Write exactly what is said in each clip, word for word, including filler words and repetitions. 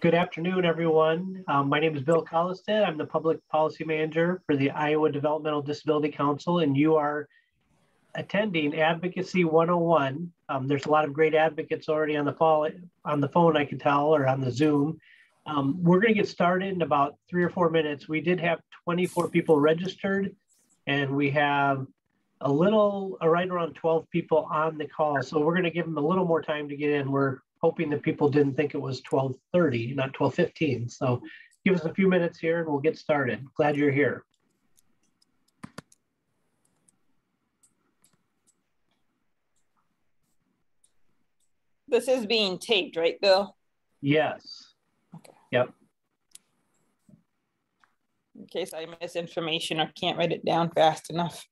Good afternoon, everyone. Um, my name is Bill Colliston. I'm the Public Policy Manager for the Iowa Developmental Disability Council, and you are attending Advocacy one oh one. Um, there's a lot of great advocates already on the, fall, on the phone, I can tell, or on the Zoom. Um, we're going to get started in about three or four minutes. We did have twenty-four people registered, and we have a little, right around twelve people on the call, so we're going to give them a little more time to get in. We're hoping that people didn't think it was twelve thirty, not twelve fifteen. So give us a few minutes here and we'll get started. Glad you're here. This is being taped, right, Bill? Yes. Okay. Yep. In case I miss information or can't write it down fast enough.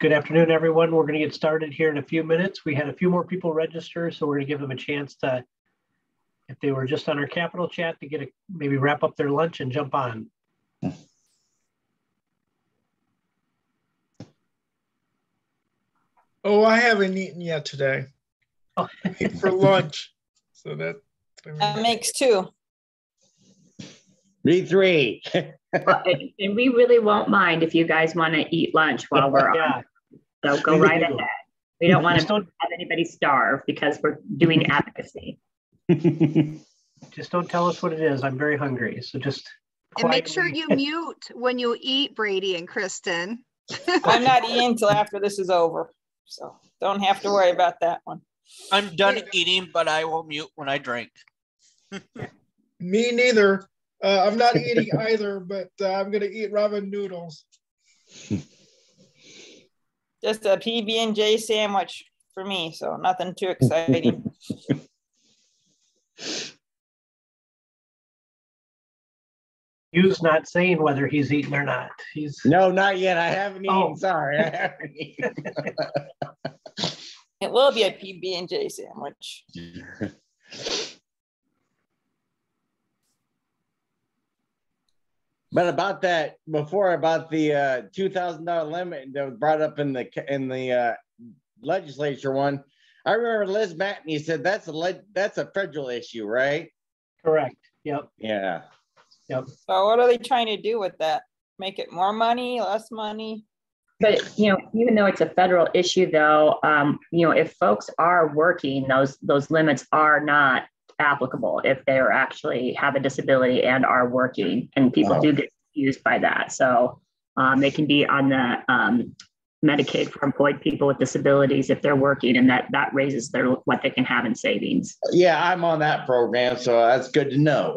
Good afternoon, everyone. We're going to get started here in a few minutes. We had a few more people register, so we're going to give them a chance to, if they were just on our Capitol chat, to get a, maybe wrap up their lunch and jump on. Oh, I haven't eaten yet today. Oh. For lunch. So that, I mean, that makes two. Three, three. And we really won't mind if you guys want to eat lunch while we're yeah. on. So go right ahead. We don't want to don't, have anybody starve because we're doing advocacy. Just don't tell us what it is. I'm very hungry. So just and make sure you mute when you eat, Brady and Kristen. I'm not eating until after this is over. So don't have to worry about that one. I'm done eating, but I will mute when I drink. Me neither. Uh, I'm not eating either, but uh, I'm going to eat ramen noodles. Just a P B and J sandwich for me, so nothing too exciting. Hugh's not saying whether he's eaten or not. He's No, not yet. I haven't eaten. Oh. Sorry, I haven't eaten. It will be a P B and J sandwich. But about that before about the uh, two thousand dollar limit that was brought up in the in the uh, legislature one, I remember Liz Matney said that's a le that's a federal issue, right? Correct. Yep. Yeah. Yep. So what are they trying to do with that? Make it more money, less money? But you know, even though it's a federal issue, though, um, you know, if folks are working, those those limits are not applicable if they are actually have a disability and are working, and people wow. do get confused by that. So um, they can be on the um, Medicaid for employed people with disabilities if they're working, and that that raises their what they can have in savings. Yeah, I'm on that program, so that's good to know.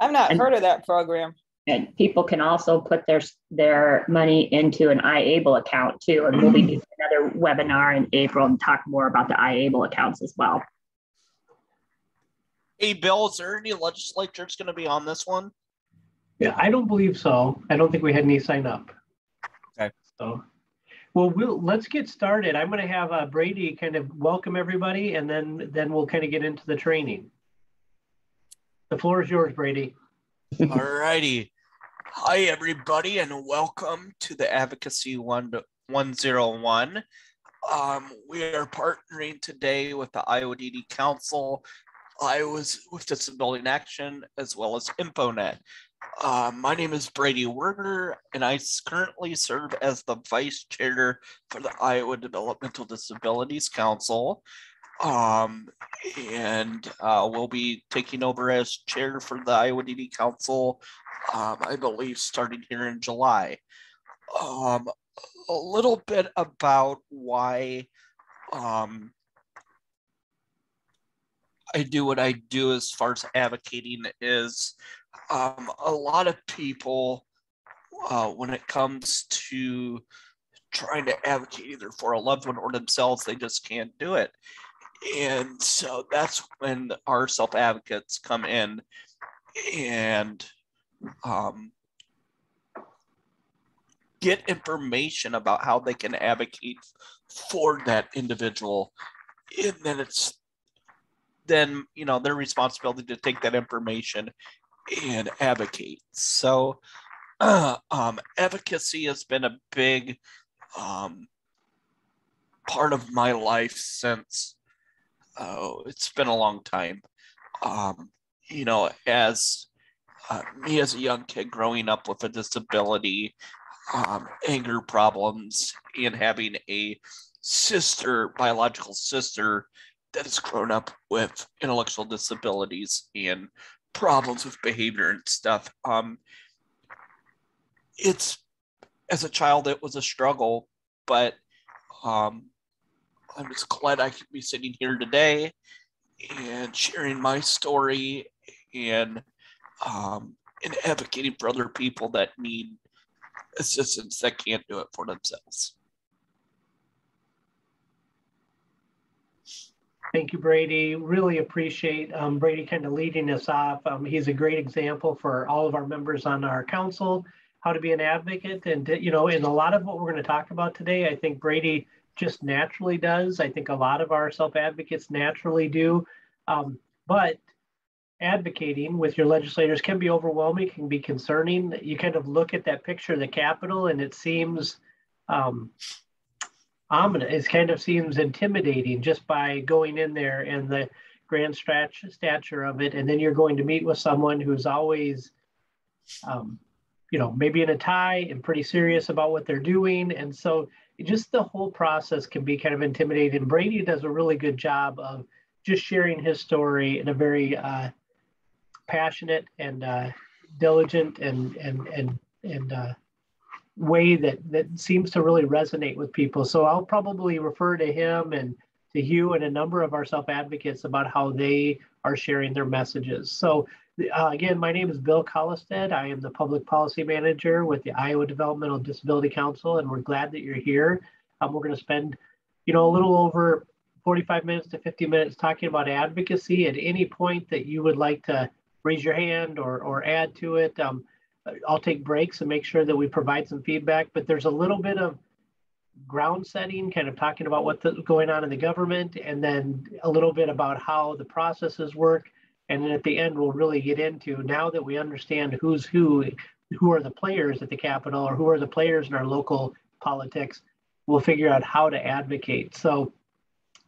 I've not and, heard of that program. And people can also put their their money into an I A B L E account too, and we'll be doing another webinar in April and talk more about the I A B L E accounts as well. Hey, Bill, is there any legislature that's going to be on this one? Yeah, I don't believe so. I don't think we had any sign up. Okay. So, well, we'll let's get started. I'm going to have uh, Brady kind of welcome everybody, and then then we'll kind of get into the training. The floor is yours, Brady. All righty. Hi, everybody, and welcome to the Advocacy one oh one. Um, we are partnering today with the I O D D Council, Iowa's with Disability Action, as well as InfoNet. Uh, my name is Brady Werner, and I currently serve as the Vice Chair for the Iowa Developmental Disabilities Council, um, and uh, will be taking over as Chair for the I O D D Council, um, I believe, starting here in July. Um, a little bit about why um, I do what I do as far as advocating is um, a lot of people uh, when it comes to trying to advocate either for a loved one or themselves, they just can't do it. And so that's when our self-advocates come in and um, get information about how they can advocate for that individual. And then it's then, you know, their responsibility to take that information and advocate. So uh, um, advocacy has been a big um, part of my life since, oh, it's been a long time. Um, you know, as uh, me as a young kid growing up with a disability, um, anger problems, and having a sister, biological sister, that has grown up with intellectual disabilities and problems with behavior and stuff. Um, it's, as a child, it was a struggle, but um, I'm just glad I could be sitting here today and sharing my story and, um, and advocating for other people that need assistance that can't do it for themselves. Thank you, Brady. Really appreciate um, Brady kind of leading us off. Um, he's a great example for all of our members on our council, how to be an advocate. And, to, you know, in a lot of what we're going to talk about today, I think Brady just naturally does. I think a lot of our self-advocates naturally do. Um, but advocating with your legislators can be overwhelming, can be concerning. You kind of look at that picture of the Capitol and it seems um, ominous. It kind of seems intimidating just by going in there and the grand stature of it. And then you're going to meet with someone who's always, um, you know, maybe in a tie and pretty serious about what they're doing. And so just the whole process can be kind of intimidating. Brady does a really good job of just sharing his story in a very uh, passionate and uh, diligent and, and, and, and, uh, way that that seems to really resonate with people. So I'll probably refer to him and to Hugh and a number of our self-advocates about how they are sharing their messages. So uh, again, my name is Bill Colliston. I am the Public Policy Manager with the Iowa Developmental Disability Council, and we're glad that you're here. Um, we're going to spend, you know, a little over forty-five minutes to fifty minutes talking about advocacy. At any point that you would like to raise your hand or, or add to it, um, I'll take breaks and make sure that we provide some feedback, but there's a little bit of ground setting, kind of talking about what's going on in the government, and then a little bit about how the processes work. And then at the end, we'll really get into, now that we understand who's who, who are the players at the Capitol or who are the players in our local politics, we'll figure out how to advocate. So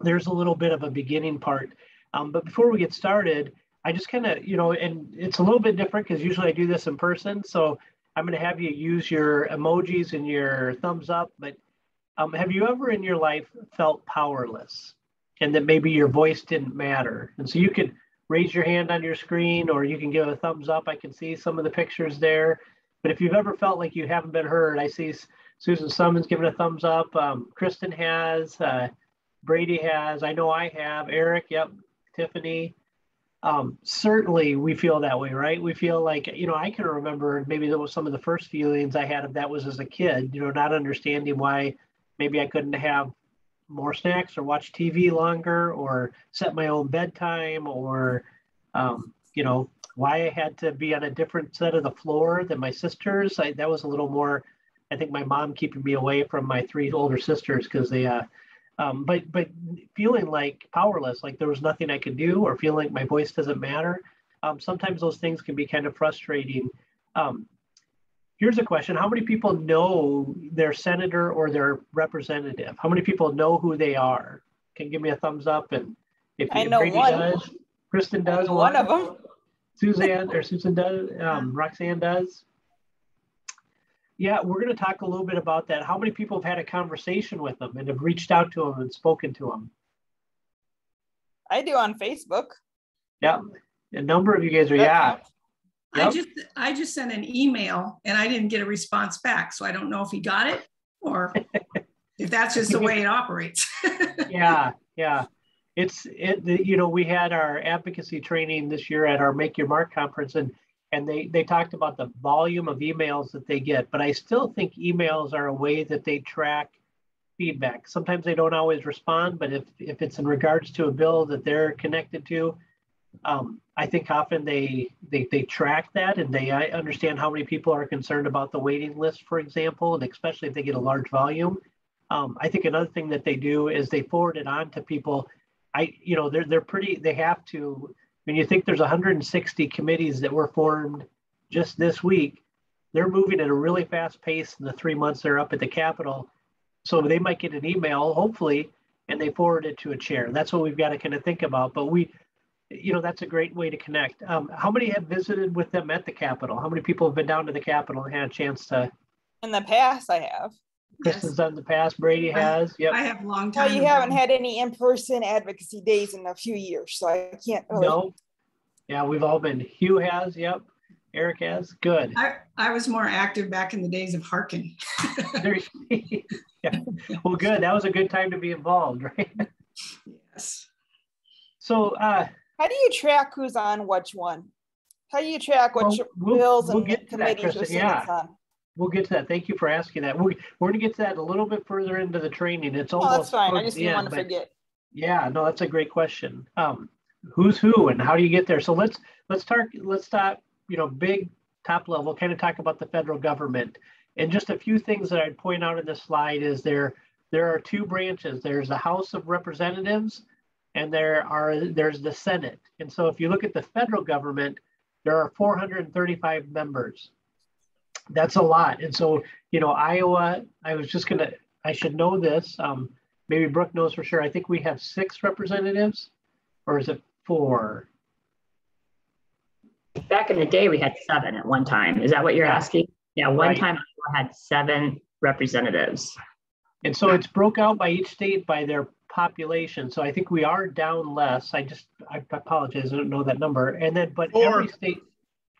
there's a little bit of a beginning part. Um, but before we get started, I just kind of, you know, and it's a little bit different because usually I do this in person. So I'm going to have you use your emojis and your thumbs up. But um, have you ever in your life felt powerless and that maybe your voice didn't matter? And so you could raise your hand on your screen or you can give a thumbs up. I can see some of the pictures there. But if you've ever felt like you haven't been heard, I see Susan Summons giving a thumbs up. Um, Kristen has, uh, Brady has, I know I have, Eric, yep, Tiffany. Um, certainly we feel that way, right? We feel like, you know, I can remember maybe that was some of the first feelings I had of that was as a kid, you know, not understanding why maybe I couldn't have more snacks or watch T V longer or set my own bedtime or, um, you know, why I had to be on a different set of the floor than my sisters. I, that was a little more, I think my mom keeping me away from my three older sisters because they, uh, Um, but but feeling like powerless, like there was nothing I could do or feeling like my voice doesn't matter. Um, sometimes those things can be kind of frustrating. Um, here's a question. How many people know their senator or their representative? How many people know who they are? Can you give me a thumbs up? And if I know Brady one. Does, Kristen does. One, one of them. Suzanne or Susan does. Um, Roxanne does. Yeah, we're going to talk a little bit about that. How many people have had a conversation with them and have reached out to them and spoken to them? I do on Facebook. Yeah, a number of you guys are, yeah. Yep. I just I just sent an email and I didn't get a response back, so I don't know if he got it or if that's just the way it operates. Yeah, yeah. It's, it, you know, we had our advocacy training this year at our Make Your Mark conference, and And they, they talked about the volume of emails that they get, but I still think emails are a way that they track feedback. Sometimes they don't always respond, but if, if it's in regards to a bill that they're connected to, um, I think often they, they, they track that and they I understand how many people are concerned about the waiting list, for example, and especially if they get a large volume. Um, I think another thing that they do is they forward it on to people I, you know, they're, they're pretty, they have to, when you think there's one hundred sixty committees that were formed just this week, they're moving at a really fast pace in the three months they're up at the Capitol. So they might get an email, hopefully, and they forward it to a chair. That's what we've got to kind of think about. But we, you know, that's a great way to connect. Um, how many have visited with them at the Capitol? How many people have been down to the Capitol and had a chance to? In the past, I have. Kristen's done the past, Brady has. Yep. I have long time. Well, you haven't had any in-person advocacy days in a few years, so I can't. Really... No. Yeah, we've all been. Hugh has, yep. Eric has, good. I, I was more active back in the days of Harkin. Yeah. Well, good. That was a good time to be involved, right? Yes. So, uh, how do you track who's on which one? How do you track what well, your we'll, bills we'll and get committees are yeah. on? We'll get to that. Thank you for asking that. We're, we're going to get to that a little bit further into the training. It's almost. Oh, that's fine. I just didn't want to forget. Yeah, no, that's a great question. Um, who's who and how do you get there? So let's let's start. Let's start. You know, big top level. Kind of talk about the federal government, and just a few things that I'd point out in this slide is there there are two branches. There's the House of Representatives, and there are there's the Senate. And so if you look at the federal government, there are four hundred thirty-five members. That's a lot. And so, you know, Iowa, I was just going to, I should know this. Um, maybe Brooke knows for sure. I think we have six representatives, or is it four? Back in the day, we had seven at one time. Is that what you're yeah. asking? Yeah, one right. time Iowa had seven representatives. And so it's broke out by each state by their population. So I think we are down less. I just, I apologize. I don't know that number. And then, but four. every state,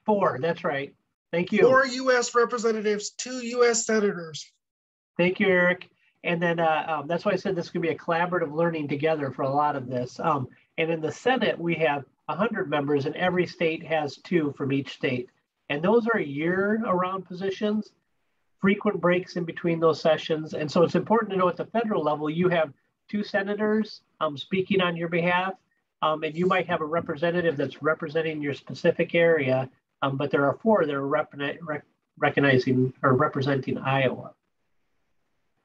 four, that's right. Thank you. Four U S representatives, two U S senators. Thank you, Eric. And then uh, um, that's why I said this could be a collaborative learning together for a lot of this. Um, and in the Senate, we have one hundred members, and every state has two from each state. And those are year-around positions, frequent breaks in between those sessions. And so it's important to know at the federal level, you have two senators um, speaking on your behalf, um, and you might have a representative that's representing your specific area. Um, but there are four that are rep rec recognizing or representing Iowa.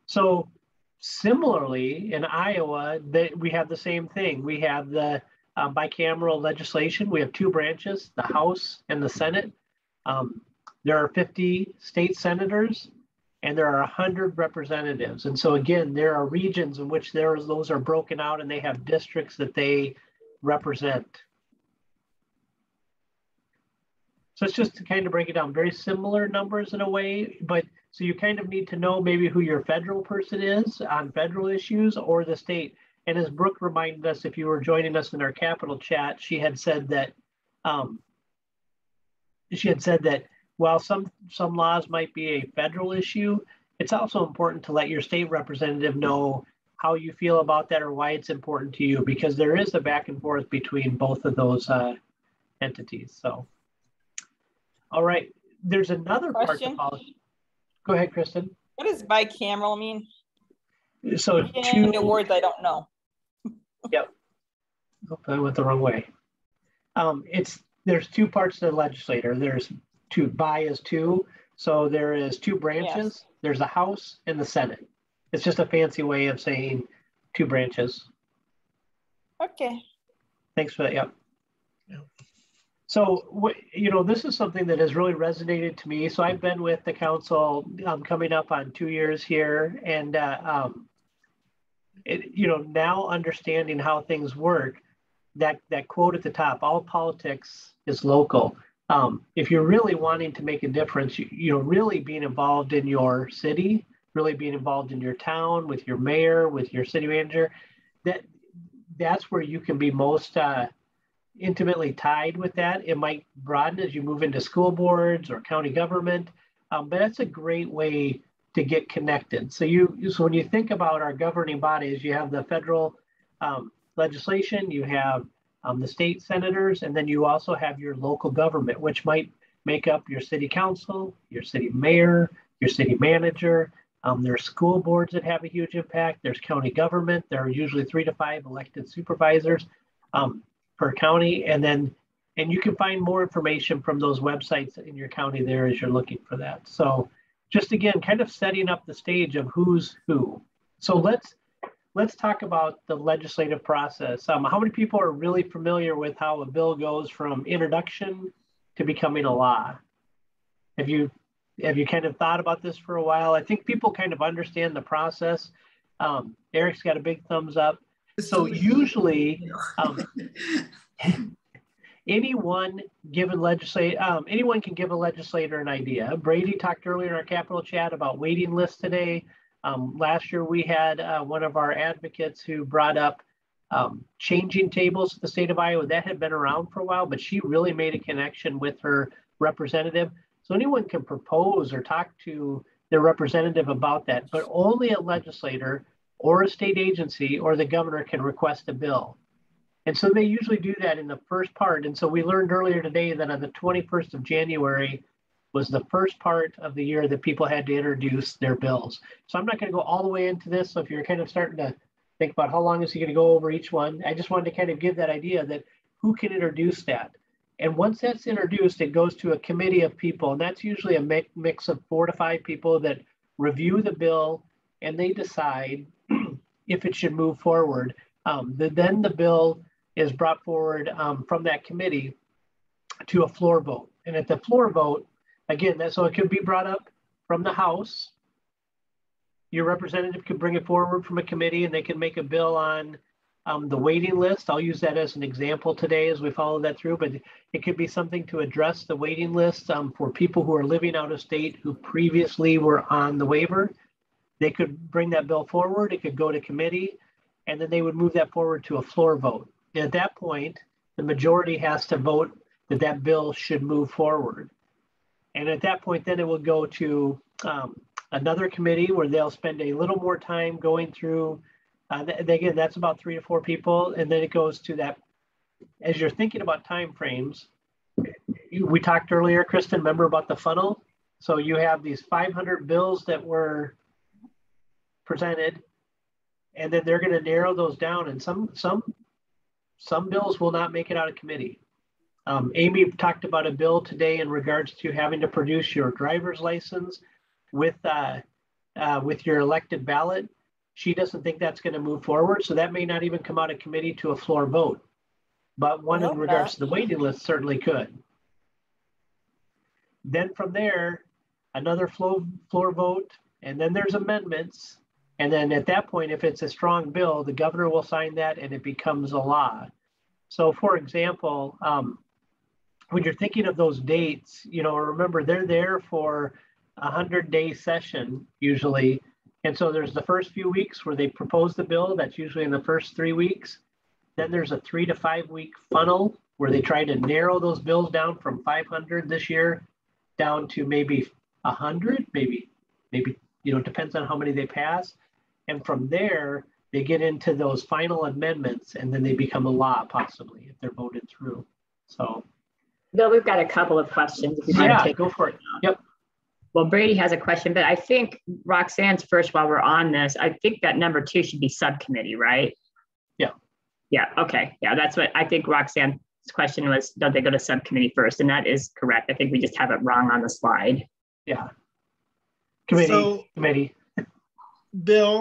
So similarly in Iowa, they, we have the same thing. We have the uh, bicameral legislation. We have two branches, the House and the Senate. Um, there are fifty state senators and there are one hundred representatives. And so again, there are regions in which there is, those are broken out and they have districts that they represent. So it's just to kind of break it down, very similar numbers in a way, but so you kind of need to know maybe who your federal person is on federal issues or the state. And as Brooke reminded us, if you were joining us in our Capitol chat, she had said that um, she had said that while some some laws might be a federal issue, it's also important to let your state representative know how you feel about that or why it's important to you, because there is a back and forth between both of those uh, entities. So. All right. There's another question. Part to policy. Go ahead, Kristen. What does bicameral mean? So two words I don't know. Yep. Hope I went the wrong way. Um, it's there's two parts to the legislature. There's two bi is two. So there is two branches. Yes. There's the House and the Senate. It's just a fancy way of saying two branches. Okay. Thanks for that. Yep. Yep. So, you know, this is something that has really resonated to me. So I've been with the council um, coming up on two years here, and, uh, um, it, you know, now understanding how things work, that, that quote at the top, all politics is local. Um, if you're really wanting to make a difference, you, you know, really being involved in your city, really being involved in your town, with your mayor, with your city manager, that that's where you can be most uh, intimately tied with that. It might broaden as you move into school boards or county government, um, but that's a great way to get connected. So you, so when you think about our governing bodies, you have the federal um, legislation, you have um, the state senators, and then you also have your local government, which might make up your city council, your city mayor, your city manager. Um, there's school boards that have a huge impact. There's county government. There are usually three to five elected supervisors. Um, per county, and then, and you can find more information from those websites in your county there as you're looking for that. So just again, kind of setting up the stage of who's who. So let's, let's talk about the legislative process. Um, how many people are really familiar with how a bill goes from introduction to becoming a law? Have you, have you kind of thought about this for a while? I think people kind of understand the process. Um, Eric's got a big thumbs up. So usually, um, anyone given legislate, um, anyone can give a legislator an idea. Brady talked earlier in our Capitol chat about waiting lists today. Um, last year, we had uh, one of our advocates who brought up um, changing tables at the state of Iowa. That had been around for a while, but she really made a connection with her representative. So anyone can propose or talk to their representative about that, but only a legislator or a state agency or the governor can request a bill. And so they usually do that in the first part. And so we learned earlier today that on the twenty-first of January was the first part of the year that people had to introduce their bills. So I'm not going to go all the way into this. So if you're kind of starting to think about how long is he going to go over each one, I just wanted to kind of give that idea that who can introduce that. And once that's introduced, it goes to a committee of people. And that's usually a mix of four to five people that review the bill and they decide if it should move forward. Um, the, then the bill is brought forward um, from that committee to a floor vote. And at the floor vote, again, that, so it could be brought up from the House. Your representative could bring it forward from a committee and they can make a bill on Um, the waiting list. I'll use that as an example today as we follow that through, but it could be something to address the waiting list um, for people who are living out of state who previously were on the waiver. They could bring that bill forward, it could go to committee, and then they would move that forward to a floor vote. And at that point, the majority has to vote that that bill should move forward. And at that point, then it will go to um, another committee where they'll spend a little more time going through. Uh, th again, that's about three to four people, and then it goes to that. As you're thinking about timeframes, we talked earlier, Kristen, remember about the funnel? So you have these five hundred bills that were presented, and then they're going to narrow those down. And some some some bills will not make it out of committee. Um, Amy talked about a bill today in regards to having to produce your driver's license with uh, uh, with your elected ballot. She doesn't think that's going to move forward, so that may not even come out of committee to a floor vote. But one in regards to the waiting list certainly could. Then from there, another floor, floor vote, and then there's amendments. And then at that point, if it's a strong bill, the governor will sign that and it becomes a law. So for example, um, when you're thinking of those dates, you know, remember they're there for a hundred day session usually. And so there's the first few weeks where they propose the bill. That's usually in the first three weeks. Then there's a three to five week funnel where they try to narrow those bills down from five hundred this year down to maybe a hundred, maybe, maybe, you know, it depends on how many they pass. And from there, they get into those final amendments and then they become a law possibly if they're voted through. So. Bill, we've got a couple of questions. If you yeah, want to take go for it. Yep. Well, Brady has a question, but I think Roxanne's first, while we're on this, I think that number two should be subcommittee, right? Yeah. Yeah. Okay. Yeah. That's what I think Roxanne's question was, don't they go to subcommittee first? And that is correct. I think we just have it wrong on the slide. Yeah. Committee. So, committee. Bill,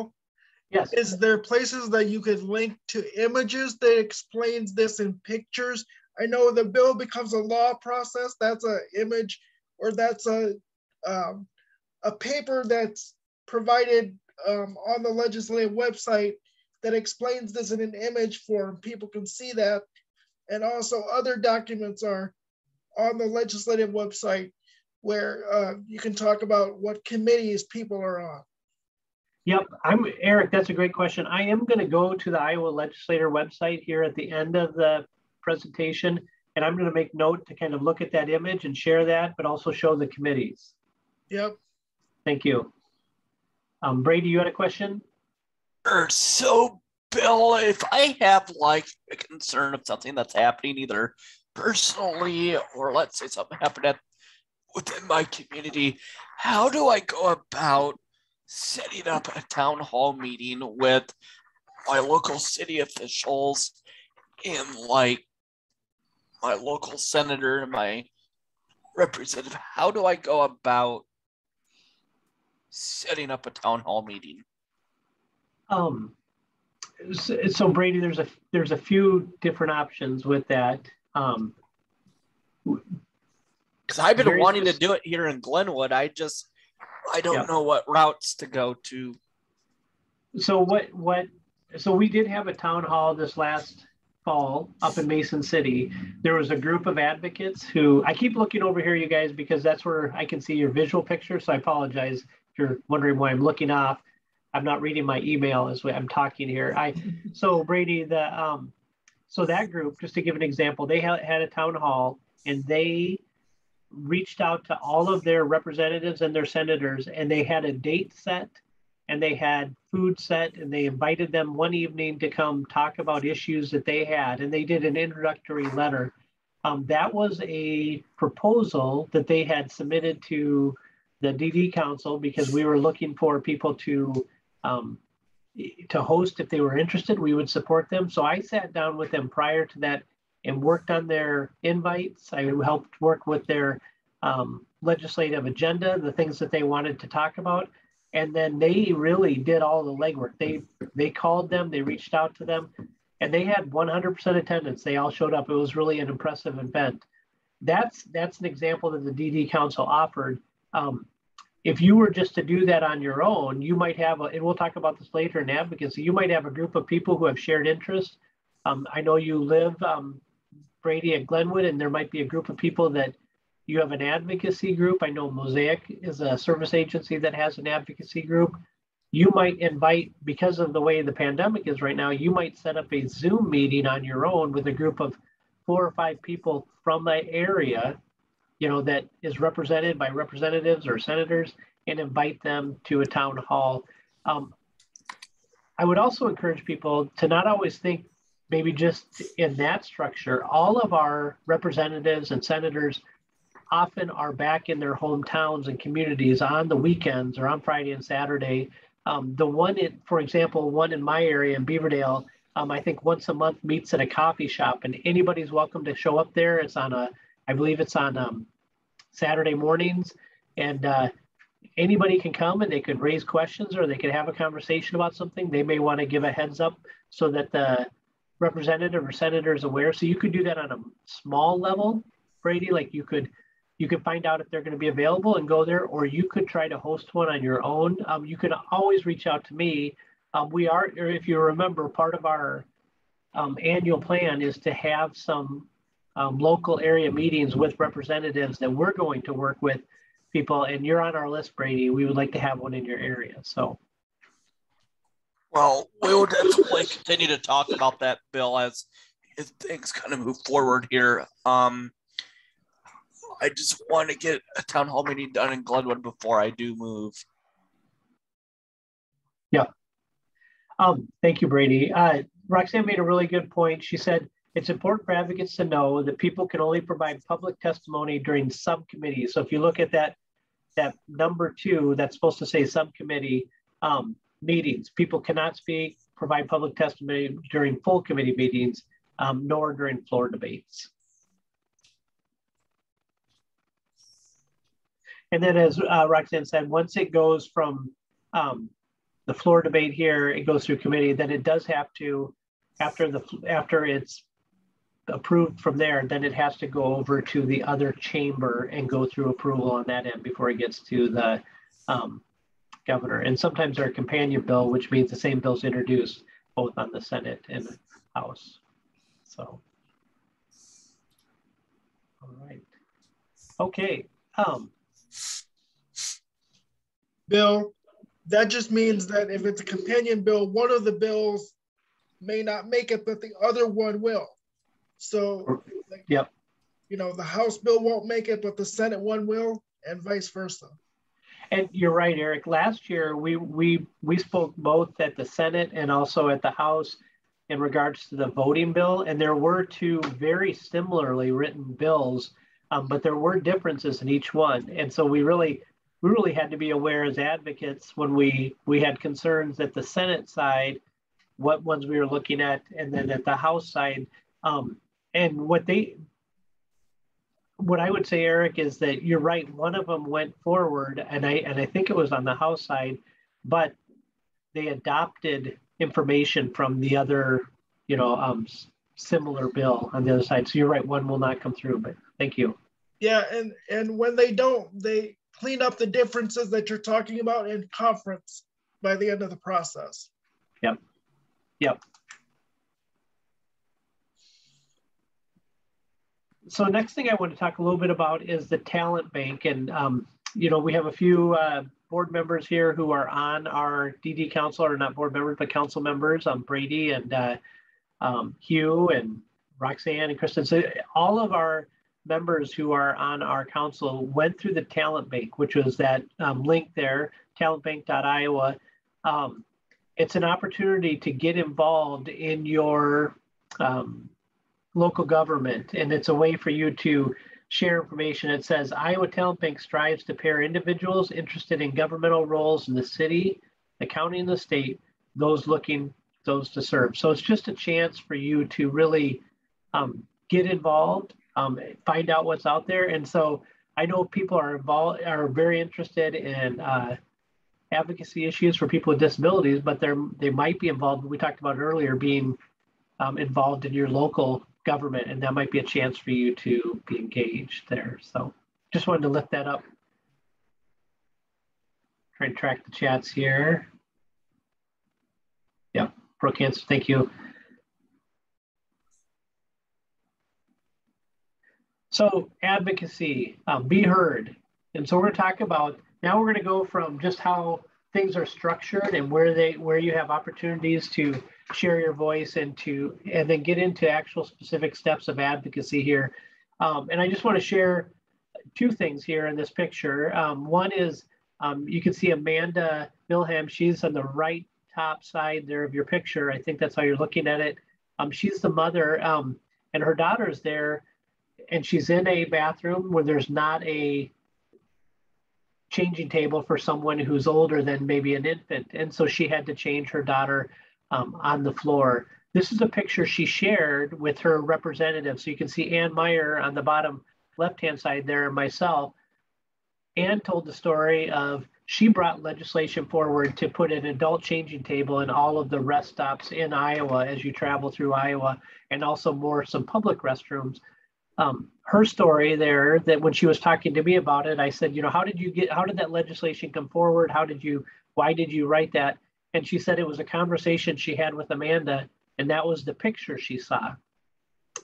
yes. Is there places that you could link to images that explains this in pictures? I know the bill becomes a law process. That's an image, or that's a Um, a paper that's provided um, on the legislative website that explains this in an image form. People can see that. And also other documents are on the legislative website where uh, you can talk about what committees people are on. Yep, I'm Eric, that's a great question. I am gonna go to the Iowa Legislature website here at the end of the presentation, and I'm gonna make note to kind of look at that image and share that, but also show the committees. Yep. Thank you. Um, Brady, you had a question? Sure. So, Bill, if I have like a concern of something that's happening either personally or let's say something happened at, within my community, how do I go about setting up a town hall meeting with my local city officials and like my local senator and my representative? How do I go about setting up a town hall meeting? Um, so Brady, there's a there's a few different options with that. Um, Because I've been wanting to do it here in Glenwood. I just, I don't yep. know what routes to go to. So what, what, so we did have a town hall this last fall up in Mason City. There was a group of advocates who, I keep looking over here, you guys, because that's where I can see your visual picture. So I apologize if you're wondering why I'm looking off. I'm not reading my email as I'm talking here. I, so Brady, the, um, so that group, just to give an example, they had a town hall and they reached out to all of their representatives and their senators, and they had a date set and they had food set, and they invited them one evening to come talk about issues that they had, and they did an introductory letter. Um, that was a proposal that they had submitted to the D D Council because we were looking for people to um, to host if they were interested. We would support them. So I sat down with them prior to that and worked on their invites. I helped work with their um, legislative agenda, the things that they wanted to talk about. And then they really did all the legwork. They they called them, they reached out to them, and they had one hundred percent attendance. They all showed up. It was really an impressive event. That's, that's an example that the D D Council offered. Um, if you were just to do that on your own, you might have, a, and we'll talk about this later in advocacy, you might have a group of people who have shared interests. Um, I know you live, um, Brady, at Glenwood, and there might be a group of people that you have an advocacy group. I know Mosaic is a service agency that has an advocacy group. You might invite, because of the way the pandemic is right now, you might set up a Zoom meeting on your own with a group of four or five people from that area, you know, that is represented by representatives or senators, and invite them to a town hall. Um, I would also encourage people to not always think maybe just in that structure. All of our representatives and senators often are back in their hometowns and communities on the weekends or on Friday and Saturday. Um, the one, in, for example, one in my area in Beaverdale, um, I think once a month meets at a coffee shop, and anybody's welcome to show up there. It's on a, I believe it's on um, Saturday mornings, and uh, anybody can come and they could raise questions or they could have a conversation about something. They may want to give a heads up so that the representative or senator is aware. So you could do that on a small level, Brady, like you could you could find out if they're going to be available and go there, or you could try to host one on your own. Um, you can always reach out to me. Um, we are, or if you remember, part of our um, annual plan is to have some um, local area meetings with representatives that we're going to work with people, and you're on our list, Brady. We would like to have one in your area, so. Well, we will definitely continue to talk about that, Bill, as, as things kind of move forward here. Um, I just want to get a town hall meeting done in Glenwood before I do move. Yeah. Um, thank you, Brady. Uh, Roxanne made a really good point. She said, it's important for advocates to know that people can only provide public testimony during subcommittees. So if you look at that, that number two, that's supposed to say subcommittee, um, meetings. People cannot speak, provide public testimony during full committee meetings, um, nor during floor debates. And then, as uh, Roxanne said, once it goes from um, the floor debate here, it goes through committee. Then it does have to, after the after it's approved from there, then it has to go over to the other chamber and go through approval on that end before it gets to the um, governor, and sometimes our companion bill, which means the same bill's introduced both on the Senate and the House. So, all right, okay. Um, Bill, that just means that if it's a companion bill, one of the bills may not make it, but the other one will. So, yep. You know, the House bill won't make it, but the Senate one will, and vice versa. And you're right, Eric. Last year, we we we spoke both at the Senate and also at the House in regards to the voting bill. And there were two very similarly written bills, um, but there were differences in each one. And so we really we really had to be aware as advocates when we we had concerns at the Senate side, what ones we were looking at, and then at the House side, um, and what they. What I would say, Eric, is that you're right. One of them went forward, and I and I think it was on the House side, but they adopted information from the other, you know, um, similar bill on the other side. So you're right, one will not come through, but thank you. Yeah, and, and when they don't, they clean up the differences that you're talking about in conference by the end of the process. Yep, yep. So next thing I want to talk a little bit about is the Talent Bank. And, um, you know, we have a few uh, board members here who are on our D D council, or not board members, but council members, um, Brady and uh, um, Hugh and Roxanne and Kristen. So all of our members who are on our council went through the Talent Bank, which was that um, link there, talent bank dot iowa. Um, it's an opportunity to get involved in your um, local government, and it's a way for you to share information. It says, Iowa Talent Bank strives to pair individuals interested in governmental roles in the city, the county, and the state, those looking, those to serve. So it's just a chance for you to really um, get involved, Um, find out what's out there. And so I know people are involved, are very interested in uh, advocacy issues for people with disabilities, but they're, they might be involved, we talked about earlier, being um, involved in your local government, and that might be a chance for you to be engaged there. So just wanted to lift that up. Try to track the chats here. Yeah, Brooke answered, thank you. So advocacy, um, be heard. And so we're gonna talk about, now we're gonna go from just how things are structured and where they, where you have opportunities to share your voice, and to, and then get into actual specific steps of advocacy here. Um, and I just wanna share two things here in this picture. Um, one is, um, you can see Amanda Milham, she's on the right top side there of your picture. I think that's how you're looking at it. Um, she's the mother, um, and her daughter's there, and she's in a bathroom where there's not a changing table for someone who's older than maybe an infant. And so she had to change her daughter um, on the floor. This is a picture she shared with her representative. So you can see Ann Meyer on the bottom left-hand side there and myself. Ann told the story of, she brought legislation forward to put an adult changing table in all of the rest stops in Iowa as you travel through Iowa, and also more some public restrooms. Um, her story there, that when she was talking to me about it, I said, you know, how did you get, how did that legislation come forward? How did you, why did you write that? And she said it was a conversation she had with Amanda, and that was the picture she saw.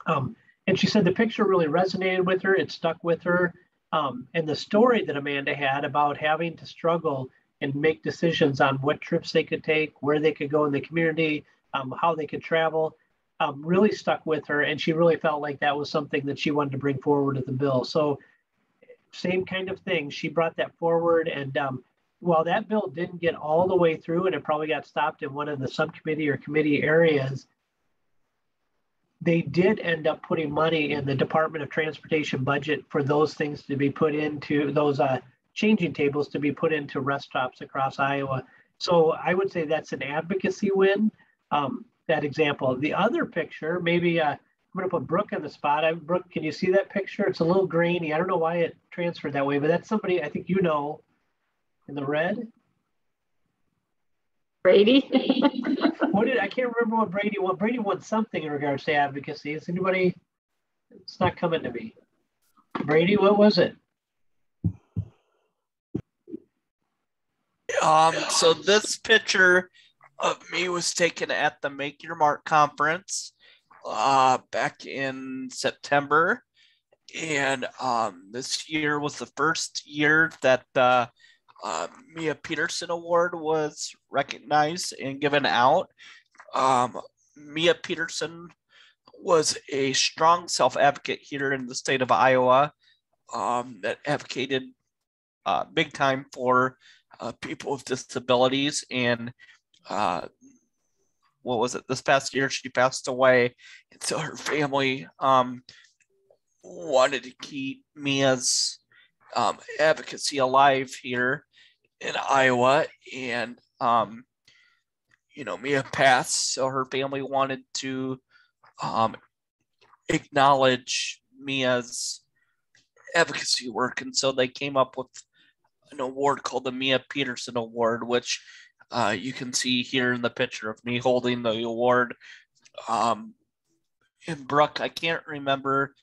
Um, and she said the picture really resonated with her, it stuck with her. Um, and the story that Amanda had about having to struggle and make decisions on what trips they could take, where they could go in the community, um, how they could travel, Um, really stuck with her, and she really felt like that was something that she wanted to bring forward to the bill. So same kind of thing. She brought that forward, and um, while that bill didn't get all the way through, and it probably got stopped in one of the subcommittee or committee areas, they did end up putting money in the Department of Transportation budget for those things to be put into, those uh, changing tables to be put into rest stops across Iowa. So I would say that's an advocacy win. Um, that example. The other picture, maybe uh, I'm going to put Brooke on the spot. I, Brooke, can you see that picture? It's a little grainy. I don't know why it transferred that way, but that's somebody I think you know in the red. Brady? What did, I can't remember what Brady won. Brady won something in regards to advocacy. Is anybody, it's not coming to me. Brady, what was it? Um. So this picture of me was taken at the Make Your Mark conference uh, back in September. And um, this year was the first year that the uh, Mia Peterson Award was recognized and given out. Um, Mia Peterson was a strong self-advocate here in the state of Iowa um, that advocated uh, big time for uh, people with disabilities, and Uh, what was it? This past year, she passed away, and so her family um, wanted to keep Mia's um, advocacy alive here in Iowa. And um, you know, Mia passed, so her family wanted to um, acknowledge Mia's advocacy work, and so they came up with an award called the Mia Peterson Award, which Uh, you can see here in the picture of me holding the award. Um, and Brooke, I can't remember,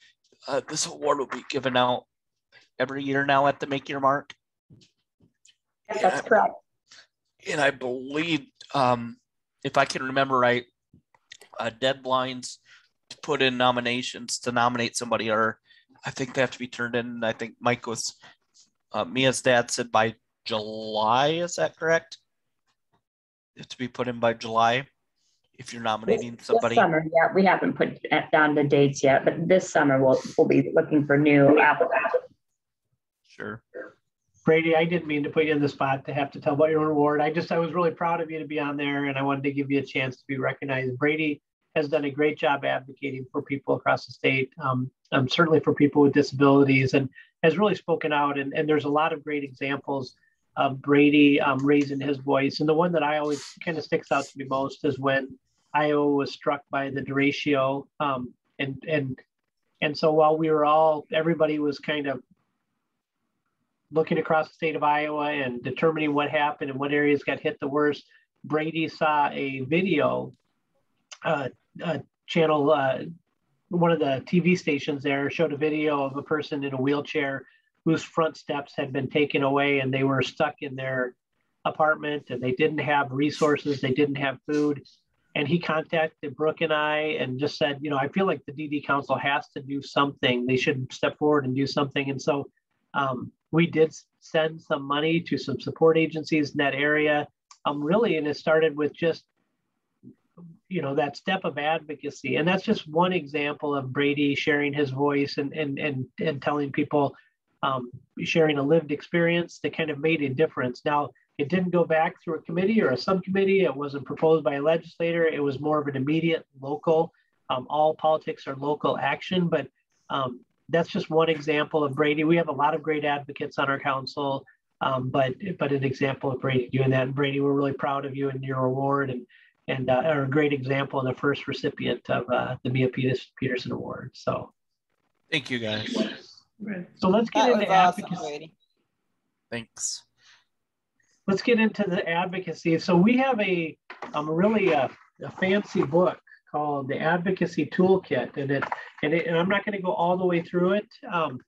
uh, this award will be given out every year now at the Make Your Mark. Yes, that's correct. And I believe, um, if I can remember right, uh, deadlines to put in nominations to nominate somebody are, I think they have to be turned in. I think Mike was, uh, Mia's dad said by July, is that correct? They have to be put in by July if you're nominating this, somebody. This summer, yeah, we haven't put down the dates yet, but this summer we'll, we'll be looking for new applicants. Sure. Brady, I didn't mean to put you in the spot to have to tell about your own award. I just, I was really proud of you to be on there, and I wanted to give you a chance to be recognized. Brady has done a great job advocating for people across the state, um, um, certainly for people with disabilities, and has really spoken out. And, and there's a lot of great examples of Brady um, raising his voice. And the one that I always kind of sticks out to me most is when Iowa was struck by the derecho. Um, and, and, and so while we were all, everybody was kind of looking across the state of Iowa and determining what happened and what areas got hit the worst, Brady saw a video uh, uh, channel, uh, one of the T V stations there showed a video of a person in a wheelchair whose front steps had been taken away, and they were stuck in their apartment and they didn't have resources, they didn't have food. And he contacted Brooke and I and just said, you know, I feel like the D D Council has to do something. They should step forward and do something. And so um, we did send some money to some support agencies in that area. Um, really, and it started with just, you know, that step of advocacy. And that's just one example of Brady sharing his voice and, and, and, and telling people, um, sharing a lived experience that kind of made a difference. Now, it didn't go back through a committee or a subcommittee. It wasn't proposed by a legislator. It was more of an immediate local, um, all politics or local action, but um, that's just one example of Brady. We have a lot of great advocates on our council, um, but but an example of Brady doing that. And Brady, we're really proud of you and your award, and and uh, are a great example and the first recipient of uh, the Mia Peterson Award. So, thank you guys. So let's get that into advocacy. Awesome, Thanks. Let's get into the advocacy. So we have a um really a, a fancy book called the Advocacy Toolkit, and it and, it, and I'm not going to go all the way through it, um,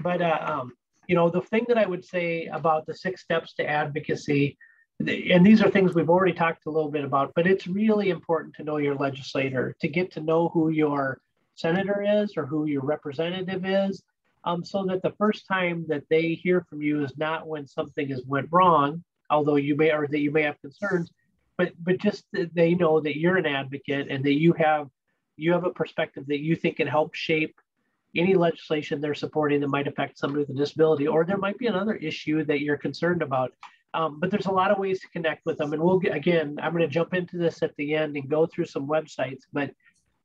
but uh, um, you know, the thing that I would say about the six steps to advocacy, and these are things we've already talked a little bit about, but it's really important to know your legislator, to get to know who your senator is or who your representative is, um, so that the first time that they hear from you is not when something has went wrong, although you may or that you may have concerns. But, but just that they know that you're an advocate and that you have you have a perspective that you think can help shape any legislation they're supporting that might affect somebody with a disability, or there might be another issue that you're concerned about. Um, but there's a lot of ways to connect with them. And we'll get, again, I'm going to jump into this at the end and go through some websites. But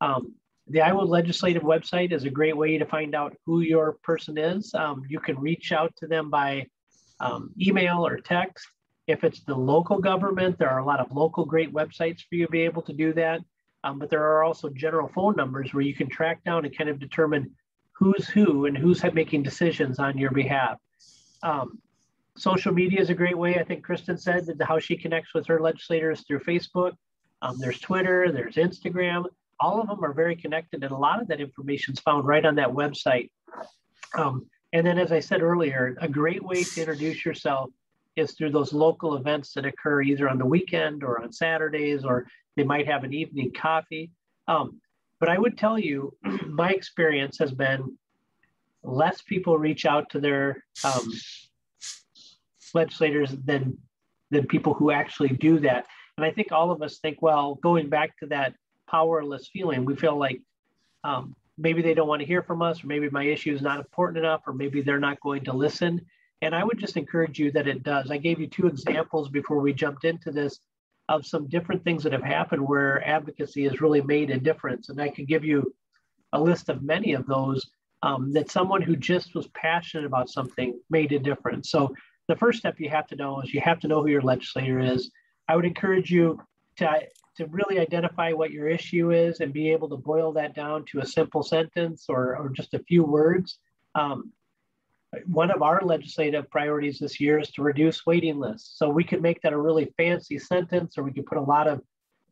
um, the Iowa Legislative website is a great way to find out who your person is. Um, you can reach out to them by um, email or text. If it's the local government, there are a lot of local great websites for you to be able to do that. Um, but there are also general phone numbers where you can track down and kind of determine who's who and who's making decisions on your behalf. Um, social media is a great way. I think Kristen said that how she connects with her legislators through Facebook. Um, there's Twitter, there's Instagram. All of them are very connected, and a lot of that information is found right on that website. Um, and then, as I said earlier, a great way to introduce yourself is through those local events that occur either on the weekend or on Saturdays, or they might have an evening coffee. Um, but I would tell you, my experience has been less people reach out to their um, legislators than, than people who actually do that. And I think all of us think, well, going back to that powerless feeling, we feel like um, maybe they don't want to hear from us, or maybe my issue is not important enough, or maybe they're not going to listen. And I would just encourage you that it does. I gave you two examples before we jumped into this of some different things that have happened where advocacy has really made a difference. And I could give you a list of many of those um, that someone who just was passionate about something made a difference. So the first step you have to know is you have to know who your legislator is. I would encourage you to, to really identify what your issue is and be able to boil that down to a simple sentence or, or just a few words. Um, One of our legislative priorities this year is to reduce waiting lists. So we could make that a really fancy sentence, or we could put a lot of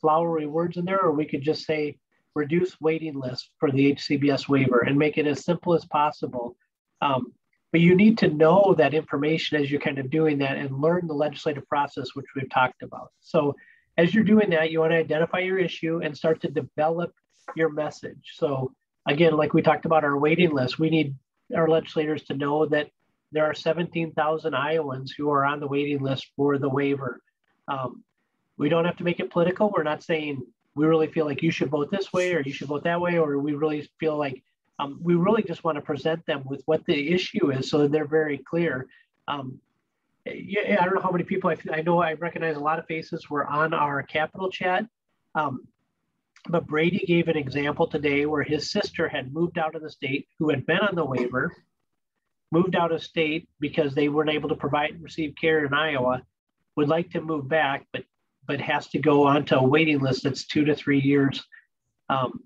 flowery words in there, or we could just say reduce waiting lists for the H C B S waiver and make it as simple as possible. Um, but you need to know that information as you're kind of doing that and learn the legislative process, which we've talked about. So as you're doing that, you want to identify your issue and start to develop your message. So again, like we talked about our waiting list, we need our legislators to know that there are seventeen thousand Iowans who are on the waiting list for the waiver. Um, we don't have to make it political. We're not saying we really feel like you should vote this way or you should vote that way, or we really feel like, um, we really just want to present them with what the issue is so that they're very clear. Um, yeah, I don't know how many people, I, I know I recognize a lot of faces were on our Capitol chat, um, but Brady gave an example today where his sister had moved out of the state, who had been on the waiver, moved out of state because they weren't able to provide and receive care in Iowa, would like to move back, but but has to go onto a waiting list that's two to three years um,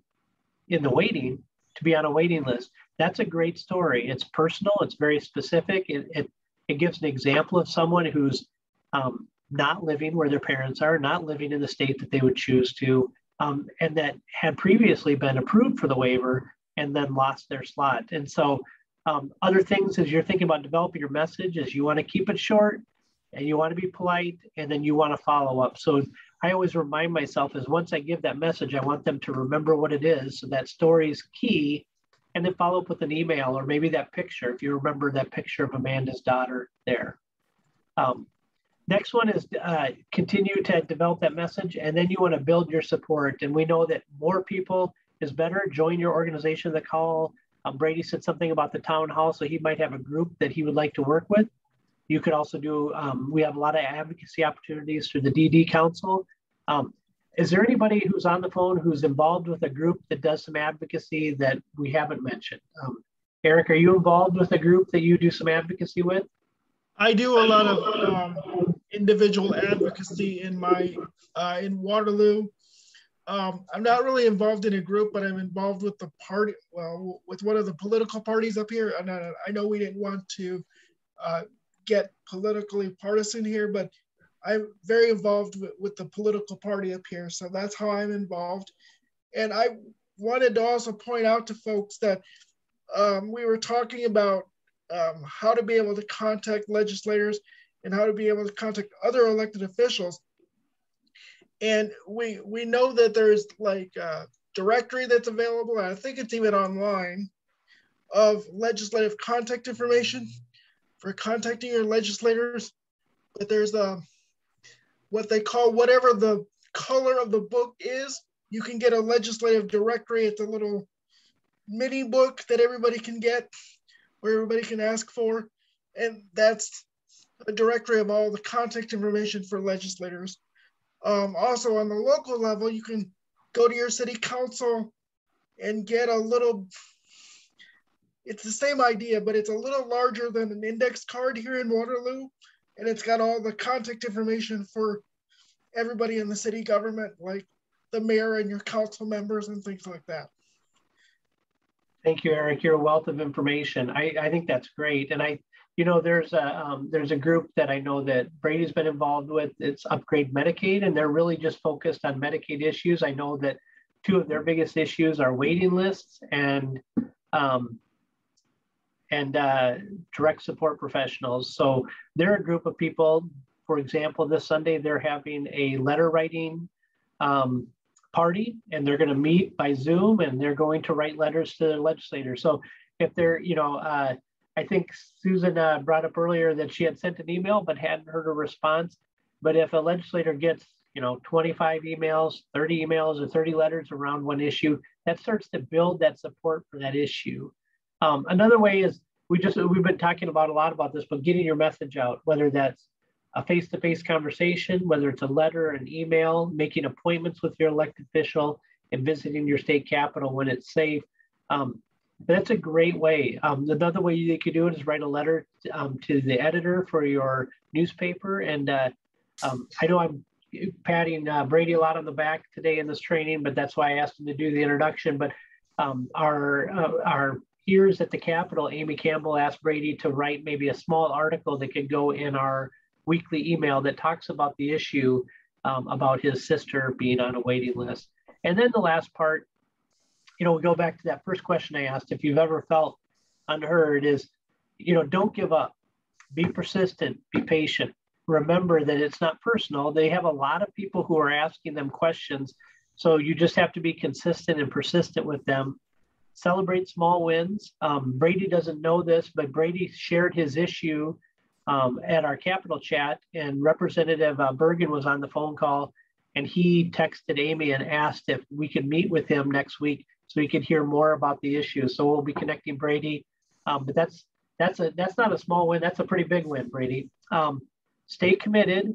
in the waiting to be on a waiting list. That's a great story. It's personal. It's very specific. It, it, it gives an example of someone who's um, not living where their parents are, not living in the state that they would choose to, Um, and that had previously been approved for the waiver and then lost their slot. And so um, other things as you're thinking about developing your message is you want to keep it short and you want to be polite and then you want to follow up. So I always remind myself is once I give that message, I want them to remember what it is. So that story is key, and then follow up with an email or maybe that picture, if you remember that picture of Amanda's daughter there. Um, Next one is uh, continue to develop that message, and then you want to build your support. And we know that more people is better. Join your organization the call. Um, Brady said something about the town hall, so he might have a group that he would like to work with. You could also do, um, we have a lot of advocacy opportunities through the D D Council. Um, is there anybody who's on the phone who's involved with a group that does some advocacy that we haven't mentioned? Um, Eric, are you involved with a group that you do some advocacy with? I do a lot of um, individual advocacy in my uh, in Waterloo. Um, I'm not really involved in a group, but I'm involved with the party, well, with one of the political parties up here. And I, I know we didn't want to uh, get politically partisan here, but I'm very involved with, with the political party up here. So that's how I'm involved. And I wanted to also point out to folks that um, we were talking about Um, how to be able to contact legislators and how to be able to contact other elected officials. And we we know that there's like a directory that's available, and I think it's even online, of legislative contact information for contacting your legislators. But there's a, what they call, whatever the color of the book is, you can get a legislative directory. It's a little mini book that everybody can get, where everybody can ask for, and that's a directory of all the contact information for legislators. Um, also on the local level, you can go to your city council and get a little, it's the same idea, but it's a little larger than an index card here in Waterloo, and it's got all the contact information for everybody in the city government, like the mayor and your council members and things like that. Thank you, Eric. You're a wealth of information. I, I think that's great. And I, you know, there's a um, there's a group that I know that Brady's been involved with. It's Upgrade Medicaid, and they're really just focused on Medicaid issues. I know that two of their biggest issues are waiting lists and um, and uh, direct support professionals. So they're a group of people. For example, this Sunday they're having a letter writing Um, party, and they're going to meet by Zoom, and they're going to write letters to their legislators. So if they're, you know, uh, I think Susan uh, brought up earlier that she had sent an email but hadn't heard a response. But if a legislator gets, you know, twenty-five emails, thirty emails, or thirty letters around one issue, that starts to build that support for that issue. Um, another way is we just, we've been talking about a lot about this, but getting your message out, whether that's a face-to-face conversation, whether it's a letter, an email, making appointments with your elected official, and visiting your state capitol when it's safe. Um, that's a great way. Um, another way you could do it is write a letter um, to the editor for your newspaper. And uh, um, I know I'm patting uh, Brady a lot on the back today in this training, but that's why I asked him to do the introduction. But um, our uh, our years at the Capitol, Amy Campbell asked Brady to write maybe a small article that could go in our weekly email that talks about the issue um, about his sister being on a waiting list. And then the last part, you know, we go back to that first question I asked, if you've ever felt unheard, is, you know, don't give up, be persistent, be patient. Remember that it's not personal. They have a lot of people who are asking them questions. So you just have to be consistent and persistent with them. Celebrate small wins. Um, Brady doesn't know this, but Brady shared his issue um, at our Capitol chat, and Representative uh, Bergen was on the phone call, and he texted Amy and asked if we could meet with him next week so he could hear more about the issue. So we'll be connecting Brady, um, but that's that's a that's not a small win. That's a pretty big win, Brady. Um, stay committed,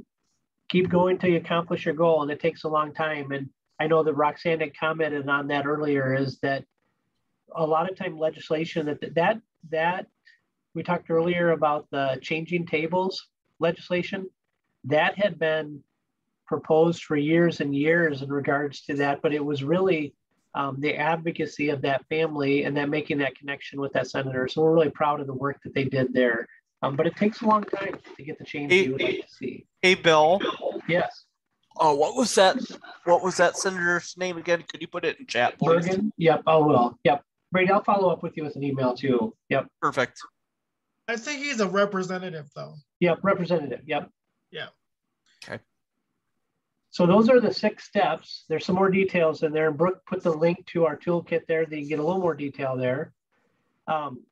keep going till you accomplish your goal, and it takes a long time. And I know that Roxanne had commented on that earlier, is that a lot of time legislation that that that we talked earlier about the changing tables legislation that had been proposed for years and years in regards to that, but it was really um, the advocacy of that family and that making that connection with that senator. So we're really proud of the work that they did there. Um, but it takes a long time to get the change you would like to see. Hey, Bill. Yes. Oh, what was that? What was that senator's name again? Could you put it in chat, please? Bergen? Yep, I will. Yep. Brady, I'll follow up with you with an email too. Yep. Perfect. I think he's a representative though. Yep, representative. Yep. Yeah. Okay. So those are the six steps. There's some more details in there. Brooke put the link to our toolkit there. Then you get a little more detail there. Um,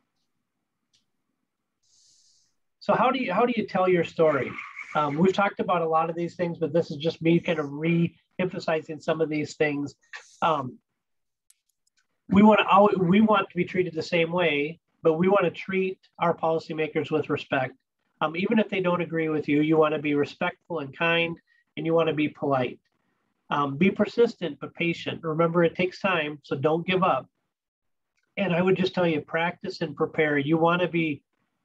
so how do you how do you tell your story? Um, we've talked about a lot of these things, but this is just me kind of re-emphasizing some of these things. Um, we want to we want to be treated the same way, but we want to treat our policymakers with respect. Um, even if they don't agree with you, you want to be respectful and kind, and you want to be polite. Um, be persistent but patient. Remember, it takes time, so don't give up. And I would just tell you, practice and prepare. You want to be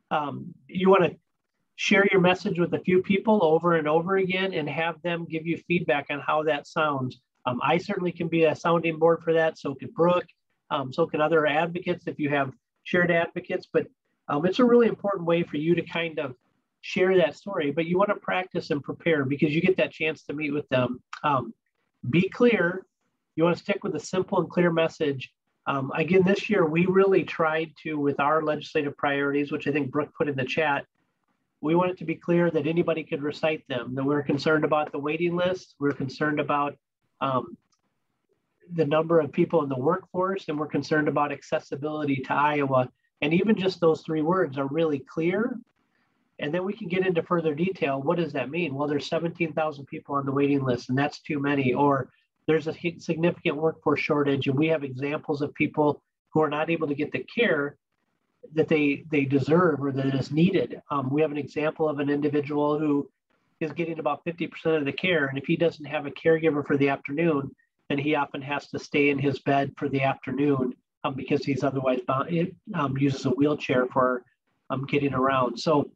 um, you want to share your message with a few people over and over again and have them give you feedback on how that sounds. Um, I certainly can be a sounding board for that. So could Brooke, um, so can other advocates if you have shared advocates, but um, it's a really important way for you to kind of share that story, but you want to practice and prepare because you get that chance to meet with them. Um, be clear. You want to stick with a simple and clear message. Um, again, this year, we really tried to, with our legislative priorities, which I think Brooke put in the chat, we want it to be clear that anybody could recite them, that we're concerned about the waiting list, we're concerned about um, the number of people in the workforce, and we're concerned about accessibility to Iowa. And even just those three words are really clear. And then we can get into further detail. What does that mean? Well, there's seventeen thousand people on the waiting list, and that's too many. Or there's a significant workforce shortage, and we have examples of people who are not able to get the care that they they deserve or that is needed. Um, we have an example of an individual who is getting about fifty percent of the care, and if he doesn't have a caregiver for the afternoon, then he often has to stay in his bed for the afternoon um, because he's otherwise bound, it, um, uses a wheelchair for um, getting around. So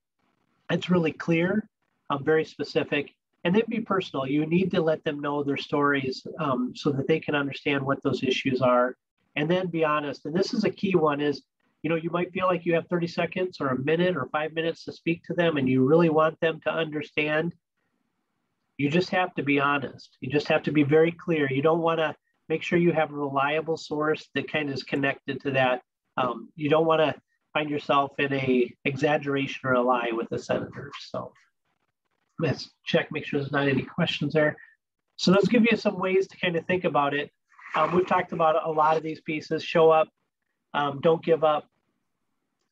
it's really clear, um, very specific, and then be personal. You need to let them know their stories um, so that they can understand what those issues are, and then be honest. And this is a key one is, you know, you might feel like you have thirty seconds or a minute or five minutes to speak to them, and you really want them to understand. You just have to be honest. You just have to be very clear. You don't want to make sure you have a reliable source that kind of is connected to that. Um, you don't want to find yourself in a exaggeration or a lie with the senator. So let's check, make sure there's not any questions there. So let's give you some ways to kind of think about it. Um, we've talked about a lot of these pieces. Show up. Um, don't give up,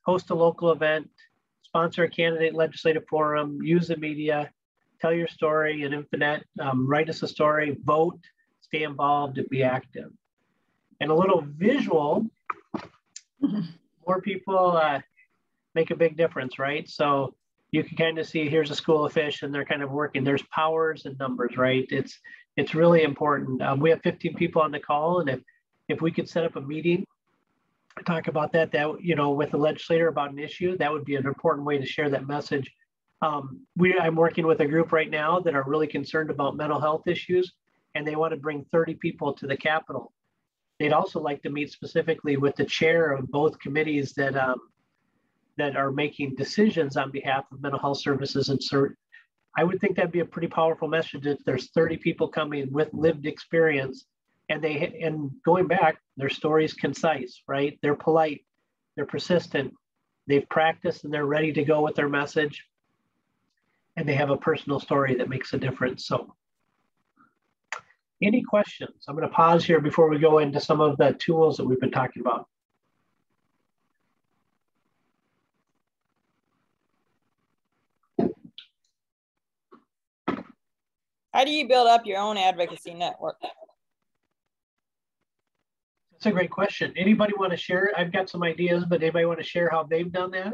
host a local event, sponsor a candidate legislative forum, use the media, tell your story in InfoNet, um, write us a story, vote, stay involved, and be active. And a little visual, more people uh, make a big difference, right? So you can kind of see here's a school of fish and they're kind of working. There's powers and numbers, right? It's, it's really important. Um, we have fifteen people on the call, and if, if we could set up a meeting talk about that, that, you know, with the legislator about an issue, that would be an important way to share that message. Um, we, I'm working with a group right now that are really concerned about mental health issues, and they want to bring thirty people to the Capitol. They'd also like to meet specifically with the chair of both committees that um, that are making decisions on behalf of mental health services. And so I would think that'd be a pretty powerful message if there's thirty people coming with lived experience, and they and going back, their story's concise, right? They're polite, they're persistent, they've practiced, and they're ready to go with their message. And they have a personal story that makes a difference. So any questions? I'm going to pause here before we go into some of the tools that we've been talking about. How do you build up your own advocacy network? That's a great question. Anybody want to share? I've got some ideas, but anybody want to share how they've done that?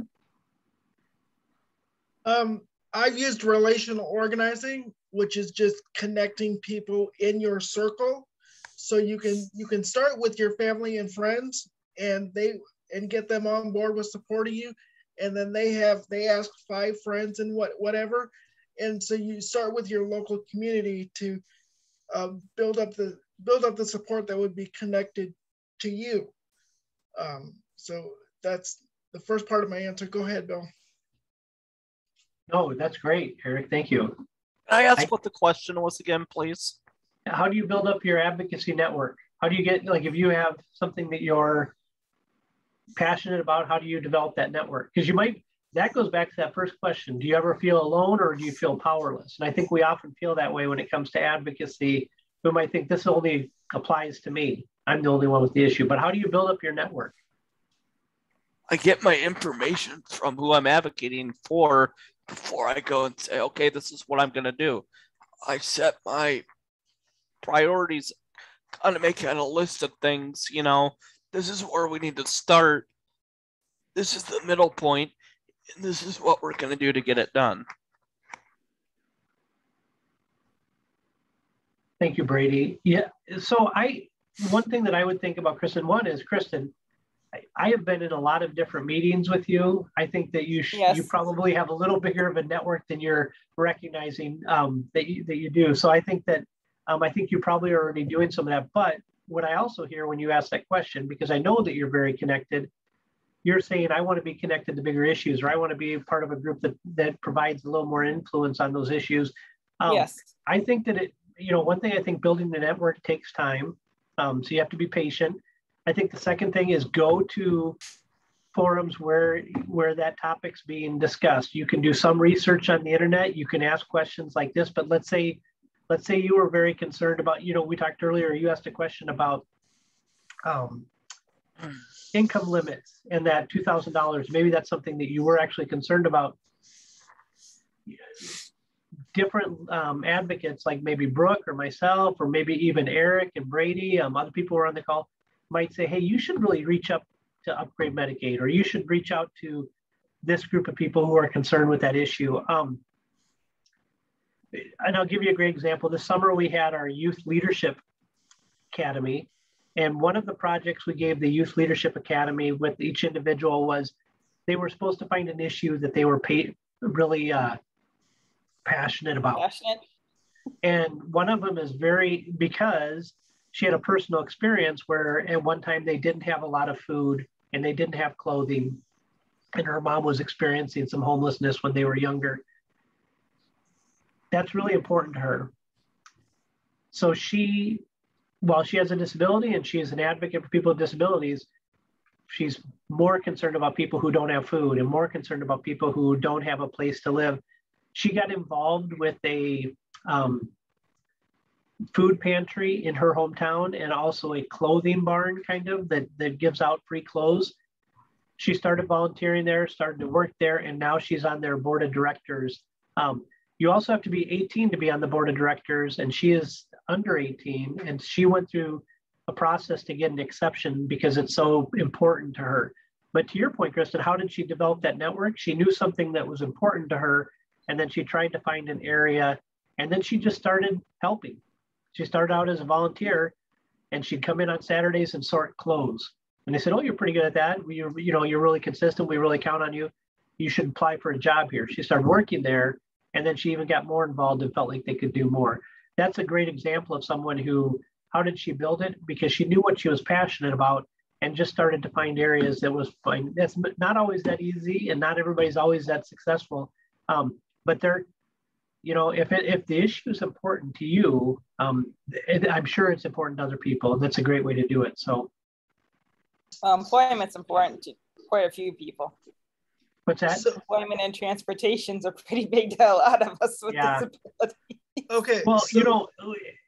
Um, I've used relational organizing, which is just connecting people in your circle. So you can you can start with your family and friends, and they and get them on board with supporting you. And then they have they ask five friends and what whatever. And so you start with your local community to uh, build up the build up the support that would be connected to you. Um, so that's the first part of my answer. Go ahead, Bill. No, that's great, Eric. Thank you. Can I ask I, what the question was again, please? How do you build up your advocacy network? How do you get, like, if you have something that you're passionate about, how do you develop that network? Because you might, that goes back to that first question. Do you ever feel alone, or do you feel powerless? And I think we often feel that way when it comes to advocacy. We might think this only applies to me. I'm the only one with the issue. But how do you build up your network? I get my information from who I'm advocating for before I go and say, okay, this is what I'm going to do. I set my priorities, kind of make out a list of things, you know, this is where we need to start. This is the middle point, and this is what we're going to do to get it done. Thank you, Brady. Yeah. So I, one thing that I would think about, Kristen, one is, Kristen, I have been in a lot of different meetings with you. I think that you yes. you probably have a little bigger of a network than you're recognizing um, that, you, that you do. So I think that, um, I think you probably are already doing some of that. But what I also hear when you ask that question, because I know that you're very connected, you're saying, I want to be connected to bigger issues, or I want to be part of a group that, that provides a little more influence on those issues. Um, yes. I think that it, you know, one thing I think building the network takes time. Um, so you have to be patient. I think the second thing is go to forums where where that topic's being discussed. You can do some research on the internet. You can ask questions like this, but let's say, let's say you were very concerned about, you know, we talked earlier, you asked a question about um, income limits and that two thousand dollars. Maybe that's something that you were actually concerned about. Different um, advocates like maybe Brooke or myself, or maybe even Eric and Brady, um, other people were on the call, might say, hey, you should really reach up to Upgrade Medicaid, or you should reach out to this group of people who are concerned with that issue. Um, and I'll give you a great example. This summer we had our Youth Leadership Academy, and one of the projects we gave the Youth Leadership Academy with each individual was they were supposed to find an issue that they were paid, really uh, passionate about. Passionate. And one of them is very, because she had a personal experience where at one time they didn't have a lot of food and they didn't have clothing, and her mom was experiencing some homelessness when they were younger. That's really important to her. So she, while she has a disability and she is an advocate for people with disabilities, she's more concerned about people who don't have food and more concerned about people who don't have a place to live. She got involved with a, um, food pantry in her hometown, and also a clothing barn kind of that, that gives out free clothes. She started volunteering there, started to work there, and now she's on their board of directors. Um, you also have to be eighteen to be on the board of directors, and she is under eighteen, and she went through a process to get an exception because it's so important to her. But to your point, Kristen, how did she develop that network? She knew something that was important to her, and then she tried to find an area, and then she just started helping. She started out as a volunteer, and she'd come in on Saturdays and sort clothes. And they said, oh, you're pretty good at that. We, you know, you're really consistent. We really count on you. You should apply for a job here. She started working there, and then she even got more involved and felt like they could do more. That's a great example of someone who How did she build it? Because she knew what she was passionate about and just started to find areas that was fun. That's not always that easy, and not everybody's always that successful. Um, but they're, you know, if it, if the issue is important to you, um, it, I'm sure it's important to other people. That's a great way to do it. So, well, employment's important to quite a few people. What's that? So, employment and transportation's a pretty big deal. A lot of us with yeah. disabilities. Okay. Well, so, you know,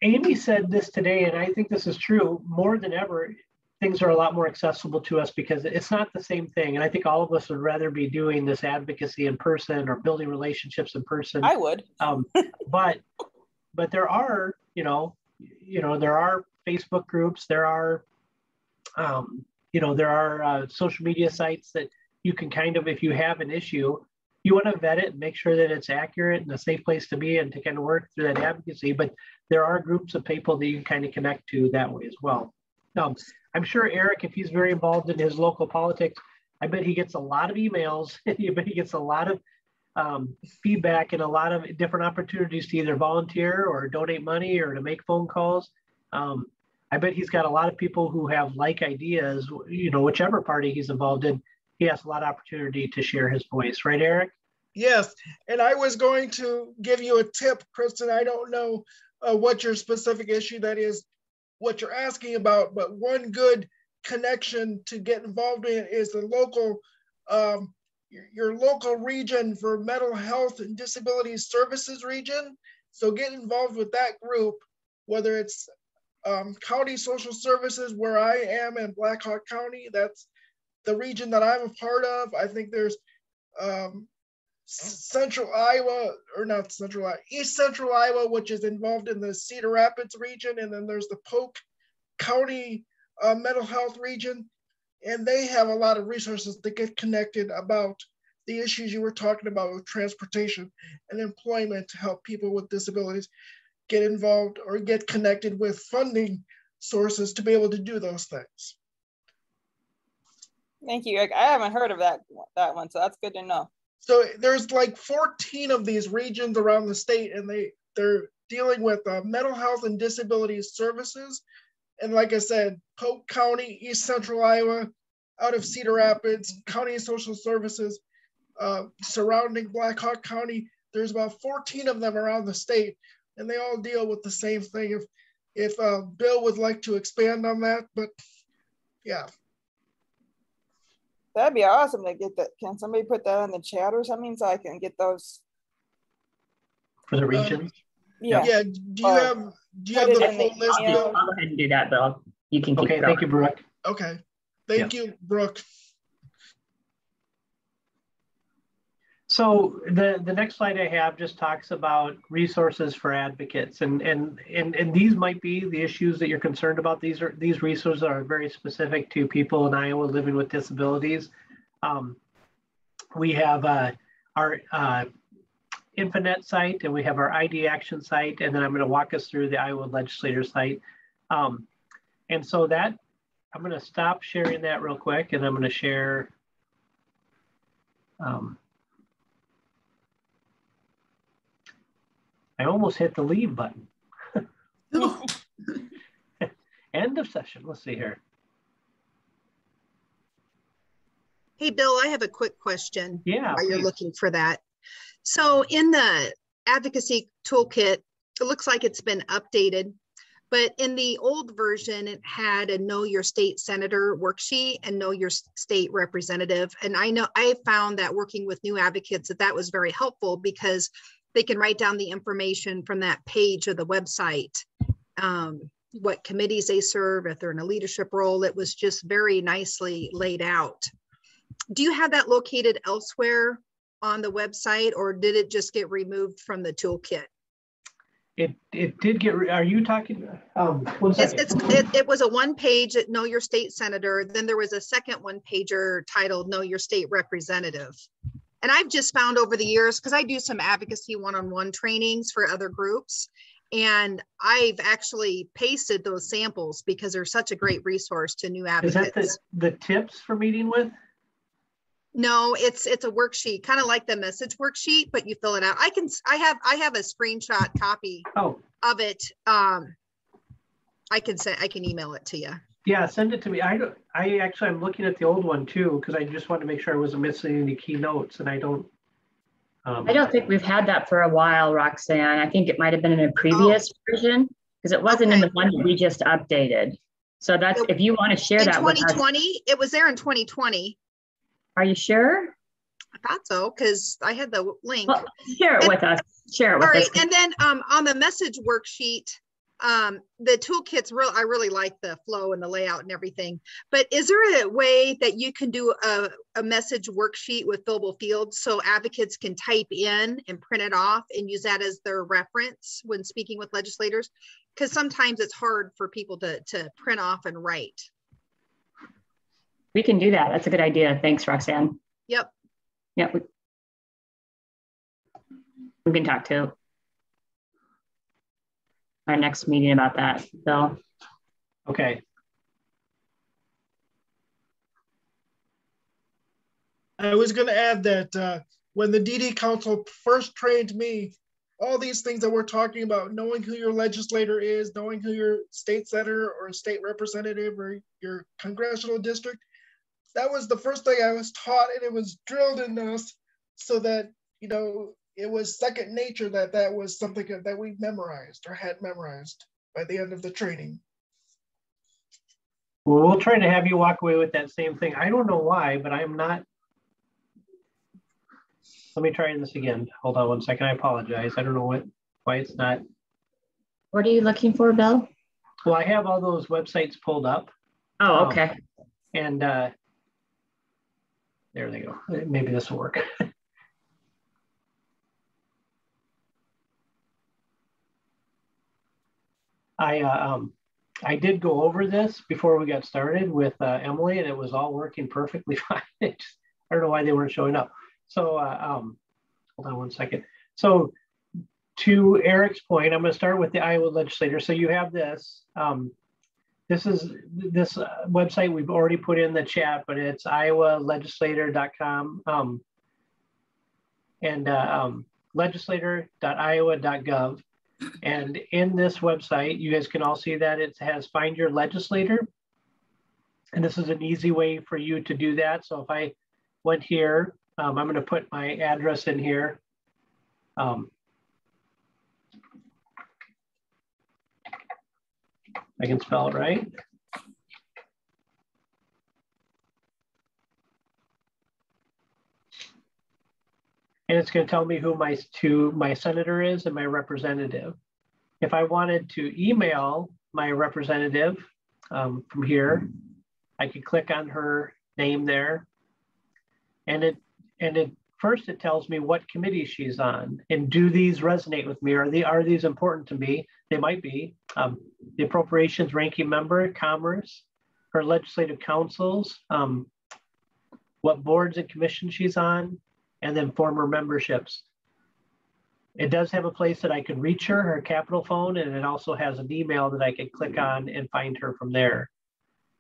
Amy said this today, and I think this is true. More than ever, things are a lot more accessible to us because it's not the same thing. And I think all of us would rather be doing this advocacy in person or building relationships in person. I would. Um, but but there are, you know, you know, there are Facebook groups. There are, um, you know, there are uh, social media sites that you can kind of, if you have an issue, you want to vet it and make sure that it's accurate and a safe place to be and to kind of work through that advocacy. But there are groups of people that you can kind of connect to that way as well. Um, I'm sure Eric, if he's very involved in his local politics, I bet he gets a lot of emails. I bet he gets a lot of um, feedback and a lot of different opportunities to either volunteer or donate money or to make phone calls. Um, I bet he's got a lot of people who have like ideas, you know, whichever party he's involved in. He has a lot of opportunity to share his voice, right, Eric? Yes, and I was going to give you a tip, Kristen. I don't know uh, what your specific issue that is, what you're asking about, but one good connection to get involved in is the local, um, your, your local region for mental health and disability services region. So get involved with that group, whether it's um, county social services where I am in Black Hawk County, that's the region that I'm a part of. I think there's um, Central Iowa, or not Central Iowa, East Central Iowa, which is involved in the Cedar Rapids region. And then there's the Polk County uh, mental health region. And they have a lot of resources that get connected about the issues you were talking about with transportation and employment to help people with disabilities get involved or get connected with funding sources to be able to do those things. Thank you, Eric. I haven't heard of that, that one, so that's good to know. So there's like fourteen of these regions around the state, and they, they're dealing with uh, mental health and disability services. And like I said, Polk County, East Central Iowa, out of Cedar Rapids, County Social Services, uh, surrounding Black Hawk County, there's about fourteen of them around the state, and they all deal with the same thing. If, if uh, Bill would like to expand on that, but yeah. That'd be awesome to get that. Can somebody put that in the chat or something so I can get those for the region? Um, yeah. Yeah. Do you or have do you have the full list? I'll go ahead and do that, Bill. You can keep. Okay. Thank you, Brooke. Okay. Thank yeah. you, Brooke. So the the next slide I have just talks about resources for advocates, and and and and these might be the issues that you're concerned about. These are these resources are very specific to people in Iowa living with disabilities. Um, we have uh, our uh, InfoNet site, and we have our I D Action site, and then I'm going to walk us through the Iowa Legislature site. Um, and so that I'm going to stop sharing that real quick, and I'm going to share. Um, I almost hit the leave button. End of session. Let's see here. Hey, Bill, I have a quick question. Yeah. While you're looking for that. So in the advocacy toolkit, it looks like it's been updated, but in the old version, it had a Know Your State Senator worksheet and Know Your State Representative. And I know I found that working with new advocates that that was very helpful because they can write down the information from that page of the website, um, what committees they serve, if they're in a leadership role. It was just very nicely laid out. Do you have that located elsewhere on the website, or did it just get removed from the toolkit? It, it did get, re are you talking, um, one second. It's, it's, it, it was a one page at Know Your State Senator. Then there was a second one pager titled Know Your State Representative. And I've just found over the years, because I do some advocacy one-on-one trainings for other groups, and I've actually pasted those samples because they're such a great resource to new advocates. Is that the, the tips for meeting with? No, it's it's a worksheet, kind of like the message worksheet, but you fill it out. I can I have I have a screenshot copy oh. of it. Um, I can say I can email it to you. Yeah, send it to me. I don't, I actually I'm looking at the old one too because I just wanted to make sure I wasn't missing any key notes, and I don't. Um, I don't think we've had that for a while, Roxanne. I think it might have been in a previous oh. version because it wasn't okay. in the one that we just updated. So that's it, if you want to share in that. twenty twenty, with us. It was there in twenty twenty. Are you sure? I thought so because I had the link. Well, share it and, with us. Share it with all right. us. And then um, on the message worksheet. Um, the toolkits, real, I really like the flow and the layout and everything, but is there a way that you can do a, a message worksheet with fillable fields so advocates can type in and print it off and use that as their reference when speaking with legislators? Because sometimes it's hard for people to, to print off and write. We can do that. That's a good idea. Thanks, Roxanne. Yep. Yep. We, we can talk to our next meeting about that, Bill. Okay. I was going to add that uh, when the D D Council first trained me, all these things that we're talking about, knowing who your legislator is, knowing who your state senator or state representative or your congressional district, that was the first thing I was taught, and it was drilled in us so that, you know, it was second nature that that was something that we memorized or had memorized by the end of the training. Well, we'll try to have you walk away with that same thing. I don't know why, but I'm not. Let me try this again. Hold on one second. I apologize. I don't know what why it's not. What are you looking for, Bill? Well, I have all those websites pulled up. Oh, okay. Um, and uh, there they go. Maybe this will work. I, uh, um, I did go over this before we got started with uh, Emily, and it was all working perfectly fine. I don't know why they weren't showing up. So uh, um, hold on one second. So to Eric's point, I'm going to start with the Iowa Legislature. So you have this. Um, this is this uh, website we've already put in the chat, but it's iowa legislator dot com um, and uh, um, legislator dot iowa dot gov. And in this website, you guys can all see that it has Find Your Legislator. And this is an easy way for you to do that. So if I went here, um, I'm going to put my address in here. Um, I can spell it right. And it's going to tell me who my to my senator is and my representative. If I wanted to email my representative um, from here, I could click on her name there. And it and it first it tells me what committee she's on and do these resonate with me? Are they are these important to me? They might be. Um, the Appropriations Ranking Member, Commerce, her legislative councils, um, what boards and commissions she's on, and then former memberships. It does have a place that I could reach her, her Capitol phone, and it also has an email that I could click on and find her from there.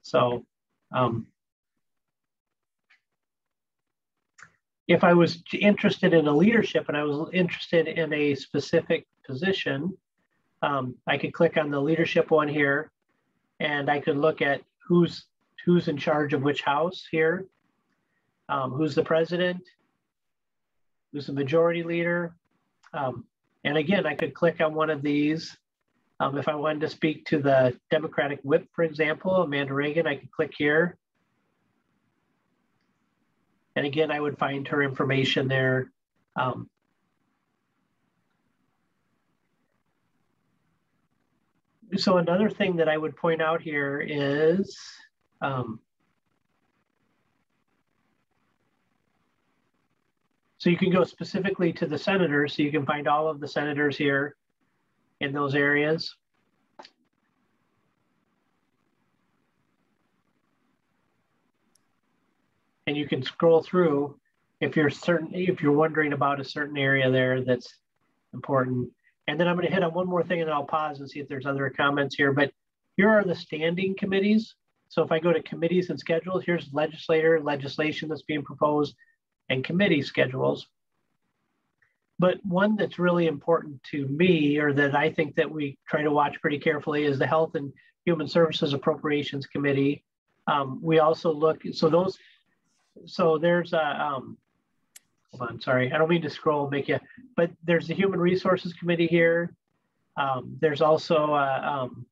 So um, if I was interested in a leadership and I was interested in a specific position, um, I could click on the leadership one here, and I could look at who's, who's in charge of which house here, um, who's the president, who's the majority leader. Um, and again, I could click on one of these. Um, if I wanted to speak to the Democratic whip, for example, Amanda Reagan, I could click here. And again, I would find her information there. Um, so another thing that I would point out here is, um, so you can go specifically to the senators, so you can find all of the senators here in those areas. And you can scroll through if you're certain, if you're wondering about a certain area there that's important. And then I'm going to hit on one more thing and I'll pause and see if there's other comments here. But here are the standing committees. So if I go to committees and schedules, here's legislator, legislation that's being proposed, and committee schedules. But one that's really important to me, or that I think that we try to watch pretty carefully, is the Health and Human Services Appropriations Committee. Um, we also look, so those, so there's a, um, hold on, sorry, I don't mean to scroll, make you, but there's the Human Resources Committee here. Um, there's also, uh, um,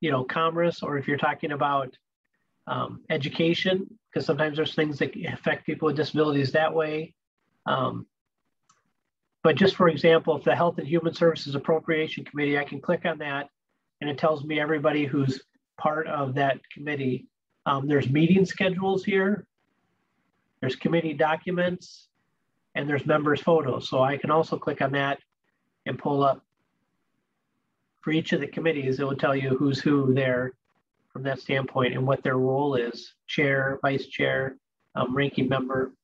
you know, Commerce, or if you're talking about um, education, because sometimes there's things that affect people with disabilities that way. Um, but just for example, if the Health and Human Services Appropriation Committee, I can click on that and it tells me everybody who's part of that committee. Um, there's meeting schedules here, there's committee documents, and there's members' photos. So I can also click on that and pull up for each of the committees. It will tell you who's who there from that standpoint and what their role is, chair, vice chair, um, ranking member.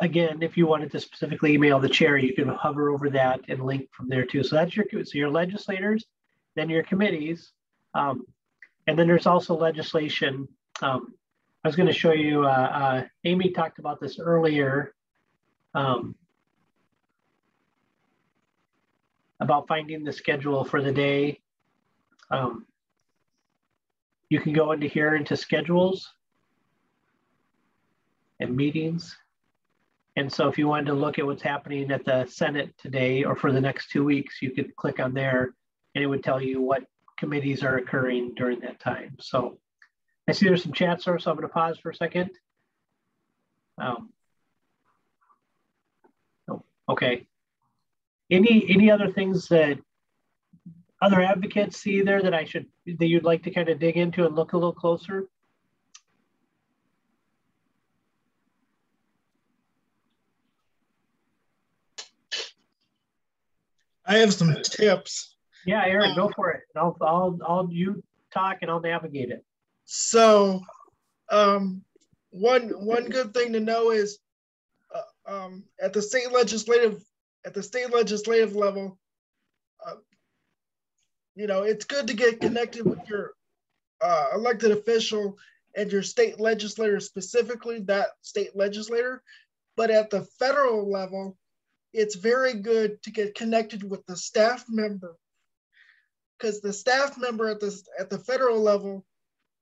Again, if you wanted to specifically email the chair, you can hover over that and link from there too. So that's your, so your legislators, then your committees, um, and then there's also legislation. Um, I was going to show you, uh, uh, Amy talked about this earlier, um, about finding the schedule for the day. Um, you can go into here into schedules and meetings. And so if you wanted to look at what's happening at the Senate today or for the next two weeks, you could click on there and it would tell you what committees are occurring during that time. So I see there's some chats there, so I'm gonna pause for a second. Um, oh, okay. Any any other things that other advocates see there that I should, that you'd like to kind of dig into and look a little closer? I have some tips. Yeah, Eric, um, go for it. I'll, I'll, I'll, you talk and I'll navigate it. So, um, one one good thing to know is, uh, um, at the state legislative at the state legislative level, uh, you know, it's good to get connected with your uh, elected official and your state legislator, specifically that state legislator. But at the federal level, it's very good to get connected with the staff member, because the staff member at the, at the federal level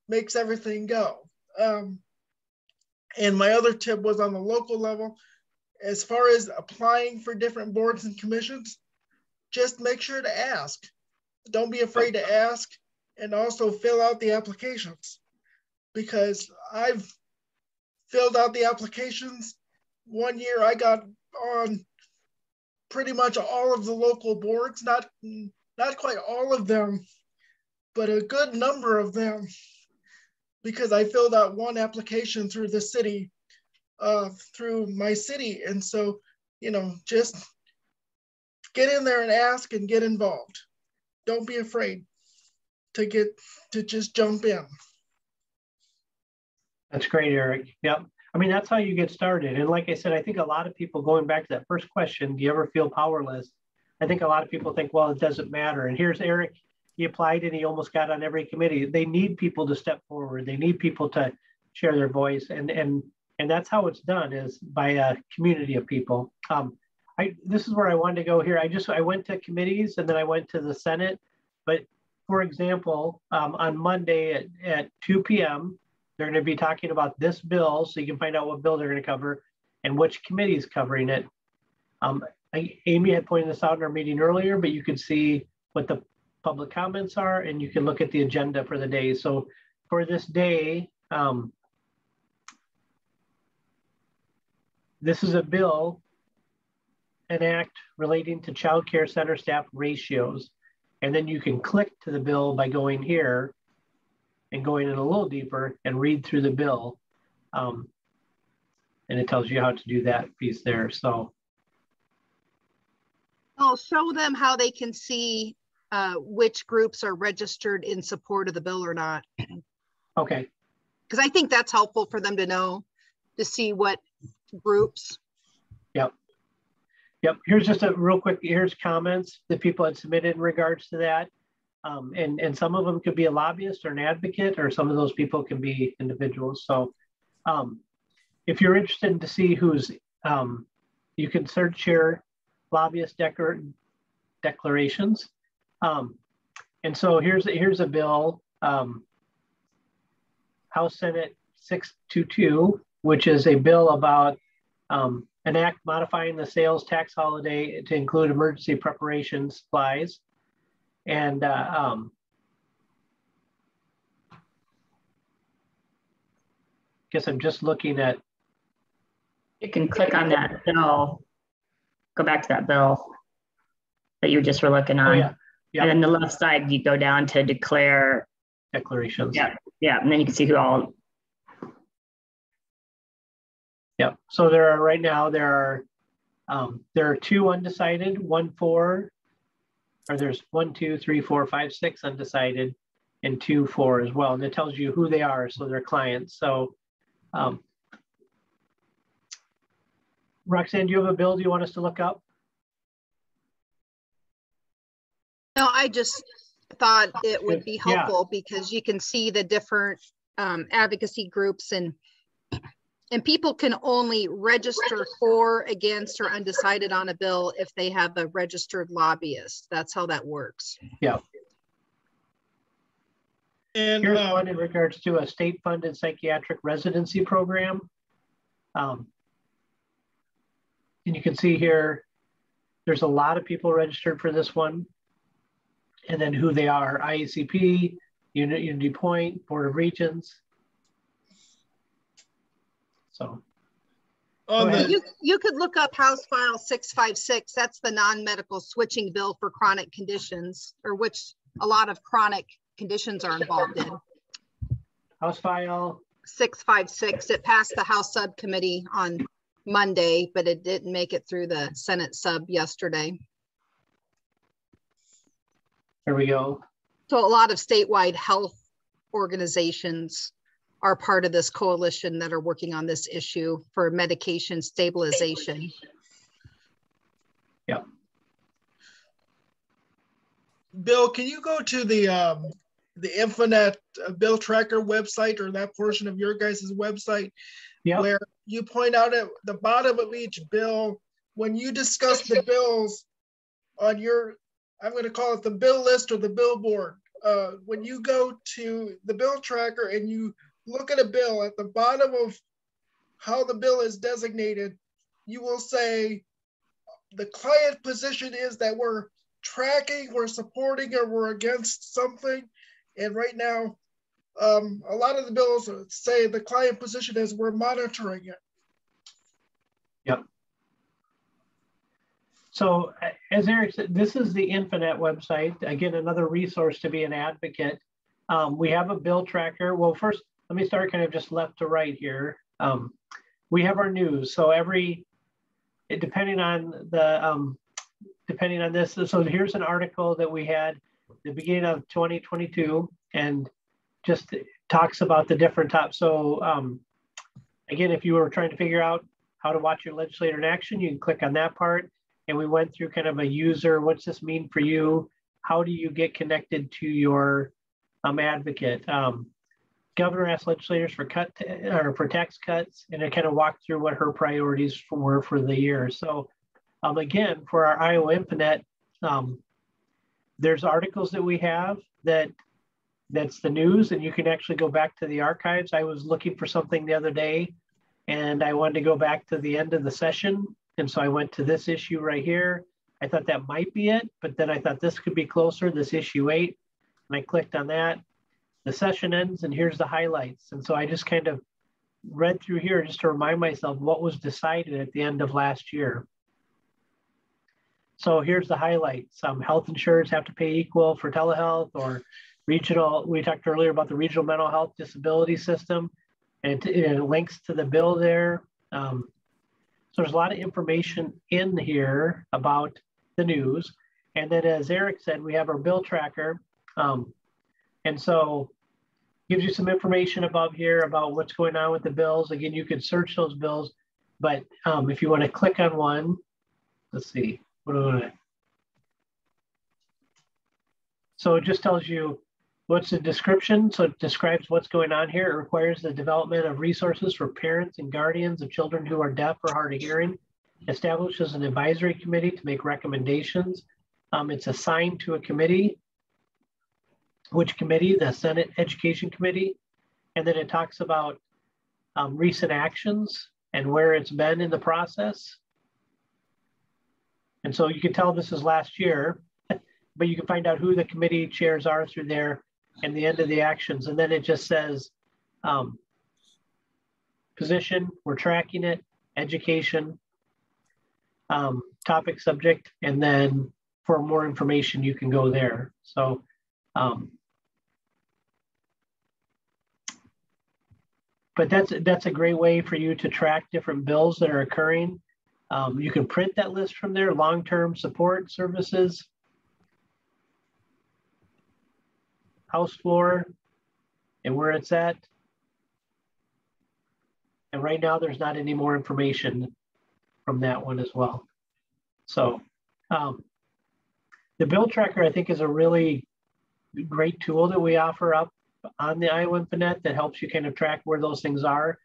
makes everything go. Um, and my other tip was on the local level, as far as applying for different boards and commissions, just make sure to ask. Don't be afraid to ask, and also fill out the applications, because I've filled out the applications. One year I got on pretty much all of the local boards, not, not quite all of them, but a good number of them, because I filled out one application through the city, uh, through my city. And so, you know, just get in there and ask and get involved. Don't be afraid to get, to just jump in. That's great, Eric. Yep. I mean, that's how you get started. And like I said, I think a lot of people, going back to that first question, do you ever feel powerless? I think a lot of people think, well, it doesn't matter. And here's Eric, he applied and he almost got on every committee. They need people to step forward. They need people to share their voice. And and and that's how it's done, is by a community of people. Um, I this is where I wanted to go here. I just, I went to committees and then I went to the Senate. But for example, um, on Monday at, at two P M, they're going to be talking about this bill, so you can find out what bill they're going to cover and which committee is covering it. Um, I, Amy had pointed this out in our meeting earlier, but you can see what the public comments are and you can look at the agenda for the day. So for this day, um, this is a bill, an act relating to child care center staff ratios. And then you can click to the bill by going here and going in a little deeper and read through the bill. Um, and it tells you how to do that piece there, so. I'll show them how they can see uh, which groups are registered in support of the bill or not. Okay. Because I think that's helpful for them to know, to see what groups. Yep. Yep, here's just a real quick, here's comments that people had submitted in regards to that. Um, and, and some of them could be a lobbyist or an advocate, or some of those people can be individuals. So um, if you're interested to see who's, um, you can search your lobbyist declar- declarations Um, and so here's, here's a bill, um, House Senate six two two, which is a bill about um, an act modifying the sales tax holiday to include emergency preparation supplies. And uh, um, guess I'm just looking at. You can click on that bill. Go back to that bill that you just were looking on. Oh, yeah. Yeah. And then the left side, you go down to declare. Declarations. Yeah. Yeah. And then you can see who all. Yeah. So there are right now, there are, um, there are two undecided, one for, or there's one, two, three, four, five, six undecided and two, four as well. And it tells you who they are. So they're clients. So, um, Roxanne, do you have a bill you want us to look up? No, I just thought it would be helpful yeah. because you can see the different um, advocacy groups, and and people can only register for, against, or undecided on a bill if they have a registered lobbyist. That's how that works. Yeah. And here's uh, one in regards to a state-funded psychiatric residency program. Um, And you can see here, there's a lot of people registered for this one. And then who they are, I A C P, Unity Point, Board of Regents. So. You, you could look up House file six five six. That's the non-medical switching bill for chronic conditions, or which a lot of chronic conditions are involved in. House file six five six. It passed the House subcommittee on Monday, but it didn't make it through the Senate sub yesterday. There we go. So a lot of statewide health organizations are part of this coalition that are working on this issue for medication stabilization. Yeah. Bill, can you go to the um, the InfoNet bill tracker website, or that portion of your guys' website? Yep. Where you point out at the bottom of each bill, when you discuss the bills on your, I'm going to call it the bill list or the billboard. Uh, when you go to the bill tracker and you look at a bill, at the bottom of how the bill is designated, you will say the client position is that we're tracking, we're supporting, or we're against something. And right now, Um, a lot of the bills say the client position is we're monitoring it. Yep. So as Eric said, this is the InfoNet website. Again, another resource to be an advocate. Um, we have a bill tracker. Well, first, let me start kind of just left to right here. Um, we have our news. So every, depending on the, um, depending on this, so here's an article that we had at the beginning of twenty twenty-two, and just talks about the different topics. So um, again, if you were trying to figure out how to watch your legislator in action, you can click on that part. And we went through kind of a user, what's this mean for you? How do you get connected to your um, advocate? Um, governor asked legislators for cut or for tax cuts, and it kind of walked through what her priorities were for the year. So um, again, for our Iowa InfoNet, um, there's articles that we have that that's the news, and you can actually go back to the archives. I was looking for something the other day, and I wanted to go back to the end of the session. And so I went to this issue right here. I thought that might be it, but then I thought this could be closer, this issue eight. And I clicked on that. The session ends, and here's the highlights. And so I just kind of read through here just to remind myself what was decided at the end of last year. So here's the highlights. Um, health insurers have to pay equal for telehealth, or regional, we talked earlier about the regional mental health disability system, and it links to the bill there. Um, so there's a lot of information in here about the news. And then as Eric said, we have our bill tracker. Um, and so gives you some information above here about what's going on with the bills. Again, you could search those bills, but um, if you want to click on one, let's see, what do I want to? So it just tells you what's the description. So it describes what's going on here. It requires the development of resources for parents and guardians of children who are deaf or hard of hearing, establishes an advisory committee to make recommendations, Um, it's assigned to a committee. Which committee? The Senate Education Committee. And then it talks about um, recent actions and where it's been in the process. And so you can tell this is last year, but you can find out who the committee chairs are through there and the end of the actions. And then it just says um, position, we're tracking it, education, um, topic, subject, and then for more information, you can go there. So um, but that's, that's a great way for you to track different bills that are occurring. Um, you can print that list from there, long-term support services, house floor, and where it's at. And right now there's not any more information from that one as well. So um, the bill tracker, I think, is a really great tool that we offer up on the Iowa InfoNet that helps you kind of track where those things are.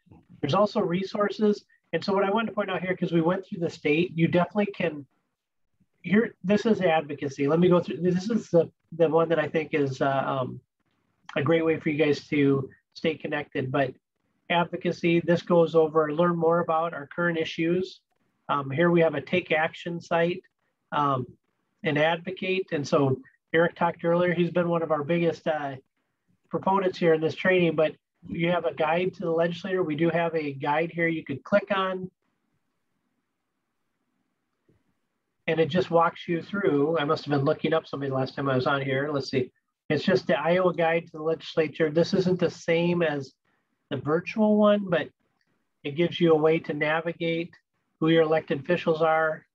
There's also resources. And so what I wanted to point out here, because we went through the state, you definitely can, here, this is advocacy. Let me go through, this is the, the one that I think is uh, um, a great way for you guys to stay connected. But advocacy, this goes over, learn more about our current issues. Um, here we have a take action site um, and advocate. And so Eric talked earlier, he's been one of our biggest uh, proponents here in this training, but you have a guide to the legislator. We do have a guide here you could click on. And it just walks you through. I must have been looking up somebody last time I was on here. Let's see. It's just the Iowa Guide to the Legislature. This isn't the same as the virtual one, but it gives you a way to navigate who your elected officials are.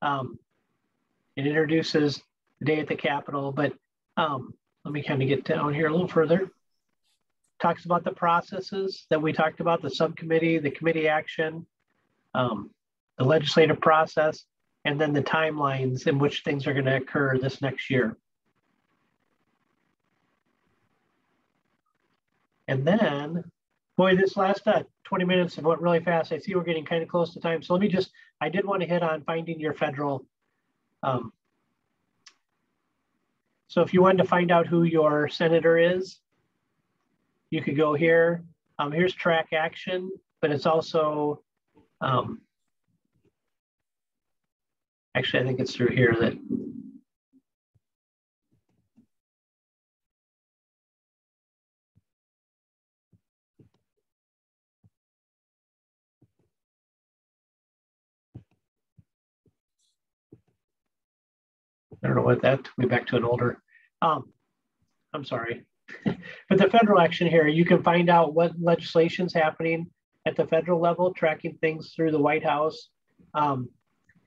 Um, it introduces the day at the Capitol, but um, let me kind of get down here a little further. Talks about the processes that we talked about, the subcommittee, the committee action, um, the legislative process, and then the timelines in which things are going to occur this next year. And then, boy, this last uh, twenty minutes have went really fast. I see we're getting kind of close to time. So let me just, I did want to hit on finding your federal. Um, so if you wanted to find out who your senator is, you could go here. Um, here's track action, but it's also, um, actually, I think it's through here that. I don't know what that took me back to an older, um, I'm sorry. But the federal action here, you can find out what legislation's happening at the federal level, tracking things through the White House, um,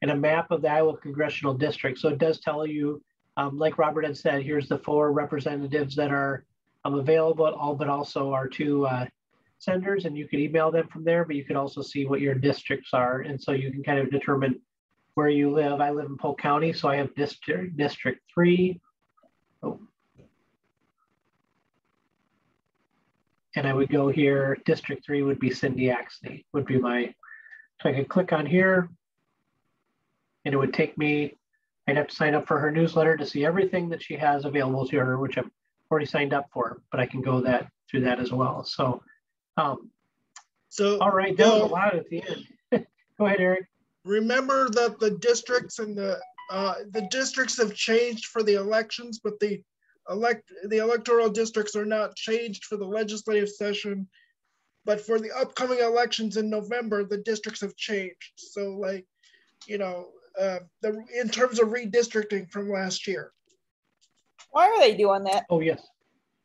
and a map of the Iowa Congressional District. So it does tell you, um, like Robert had said, here's the four representatives that are um, available, all but also our two uh, senators, and you can email them from there, but you can also see what your districts are. And so you can kind of determine where you live. I live in Polk County, so I have district, district three. Oh. And I would go here, District three would be Cindy Axney, would be my, so I could click on here and it would take me, I'd have to sign up for her newsletter to see everything that she has available to her, which I've already signed up for, but I can go that through that as well. So, um, so all right, that was a lot at the end. Go ahead, Eric. Remember that the districts and the, uh, the districts have changed for the elections, but the Elect, the electoral districts are not changed for the legislative session, but for the upcoming elections in November, the districts have changed. So like, you know, uh, the, in terms of redistricting from last year. Why are they doing that? Oh, yes.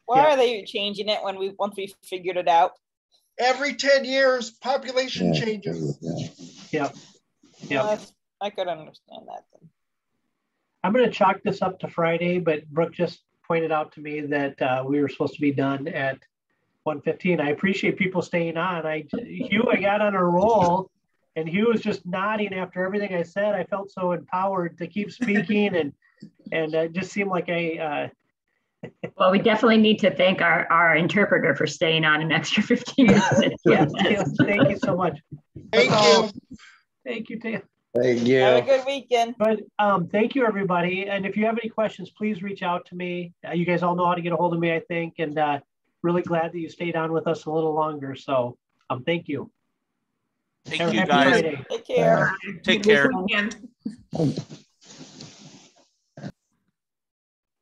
Why yeah. are they changing it when we once we figured it out? Every ten years, population yeah. changes. Yeah. Yeah. Well, I could understand that then. I'm going to chalk this up to Friday, but Brooke just pointed out to me that uh, we were supposed to be done at one fifteen. I appreciate people staying on. I, Hugh, I got on a roll and Hugh was just nodding after everything I said. I felt so empowered to keep speaking and and it just seemed like I... Uh... Well, we definitely need to thank our, our interpreter for staying on an extra fifteen minutes. Yeah. Thank you so much. Thank you. Thank you, Taylor. Thank you. Have a good weekend. But um, thank you, everybody. And if you have any questions, please reach out to me. Uh, you guys all know how to get a hold of me, I think. And uh, really glad that you stayed on with us a little longer. So um, thank you. Thank you, guys. Take care. Take care.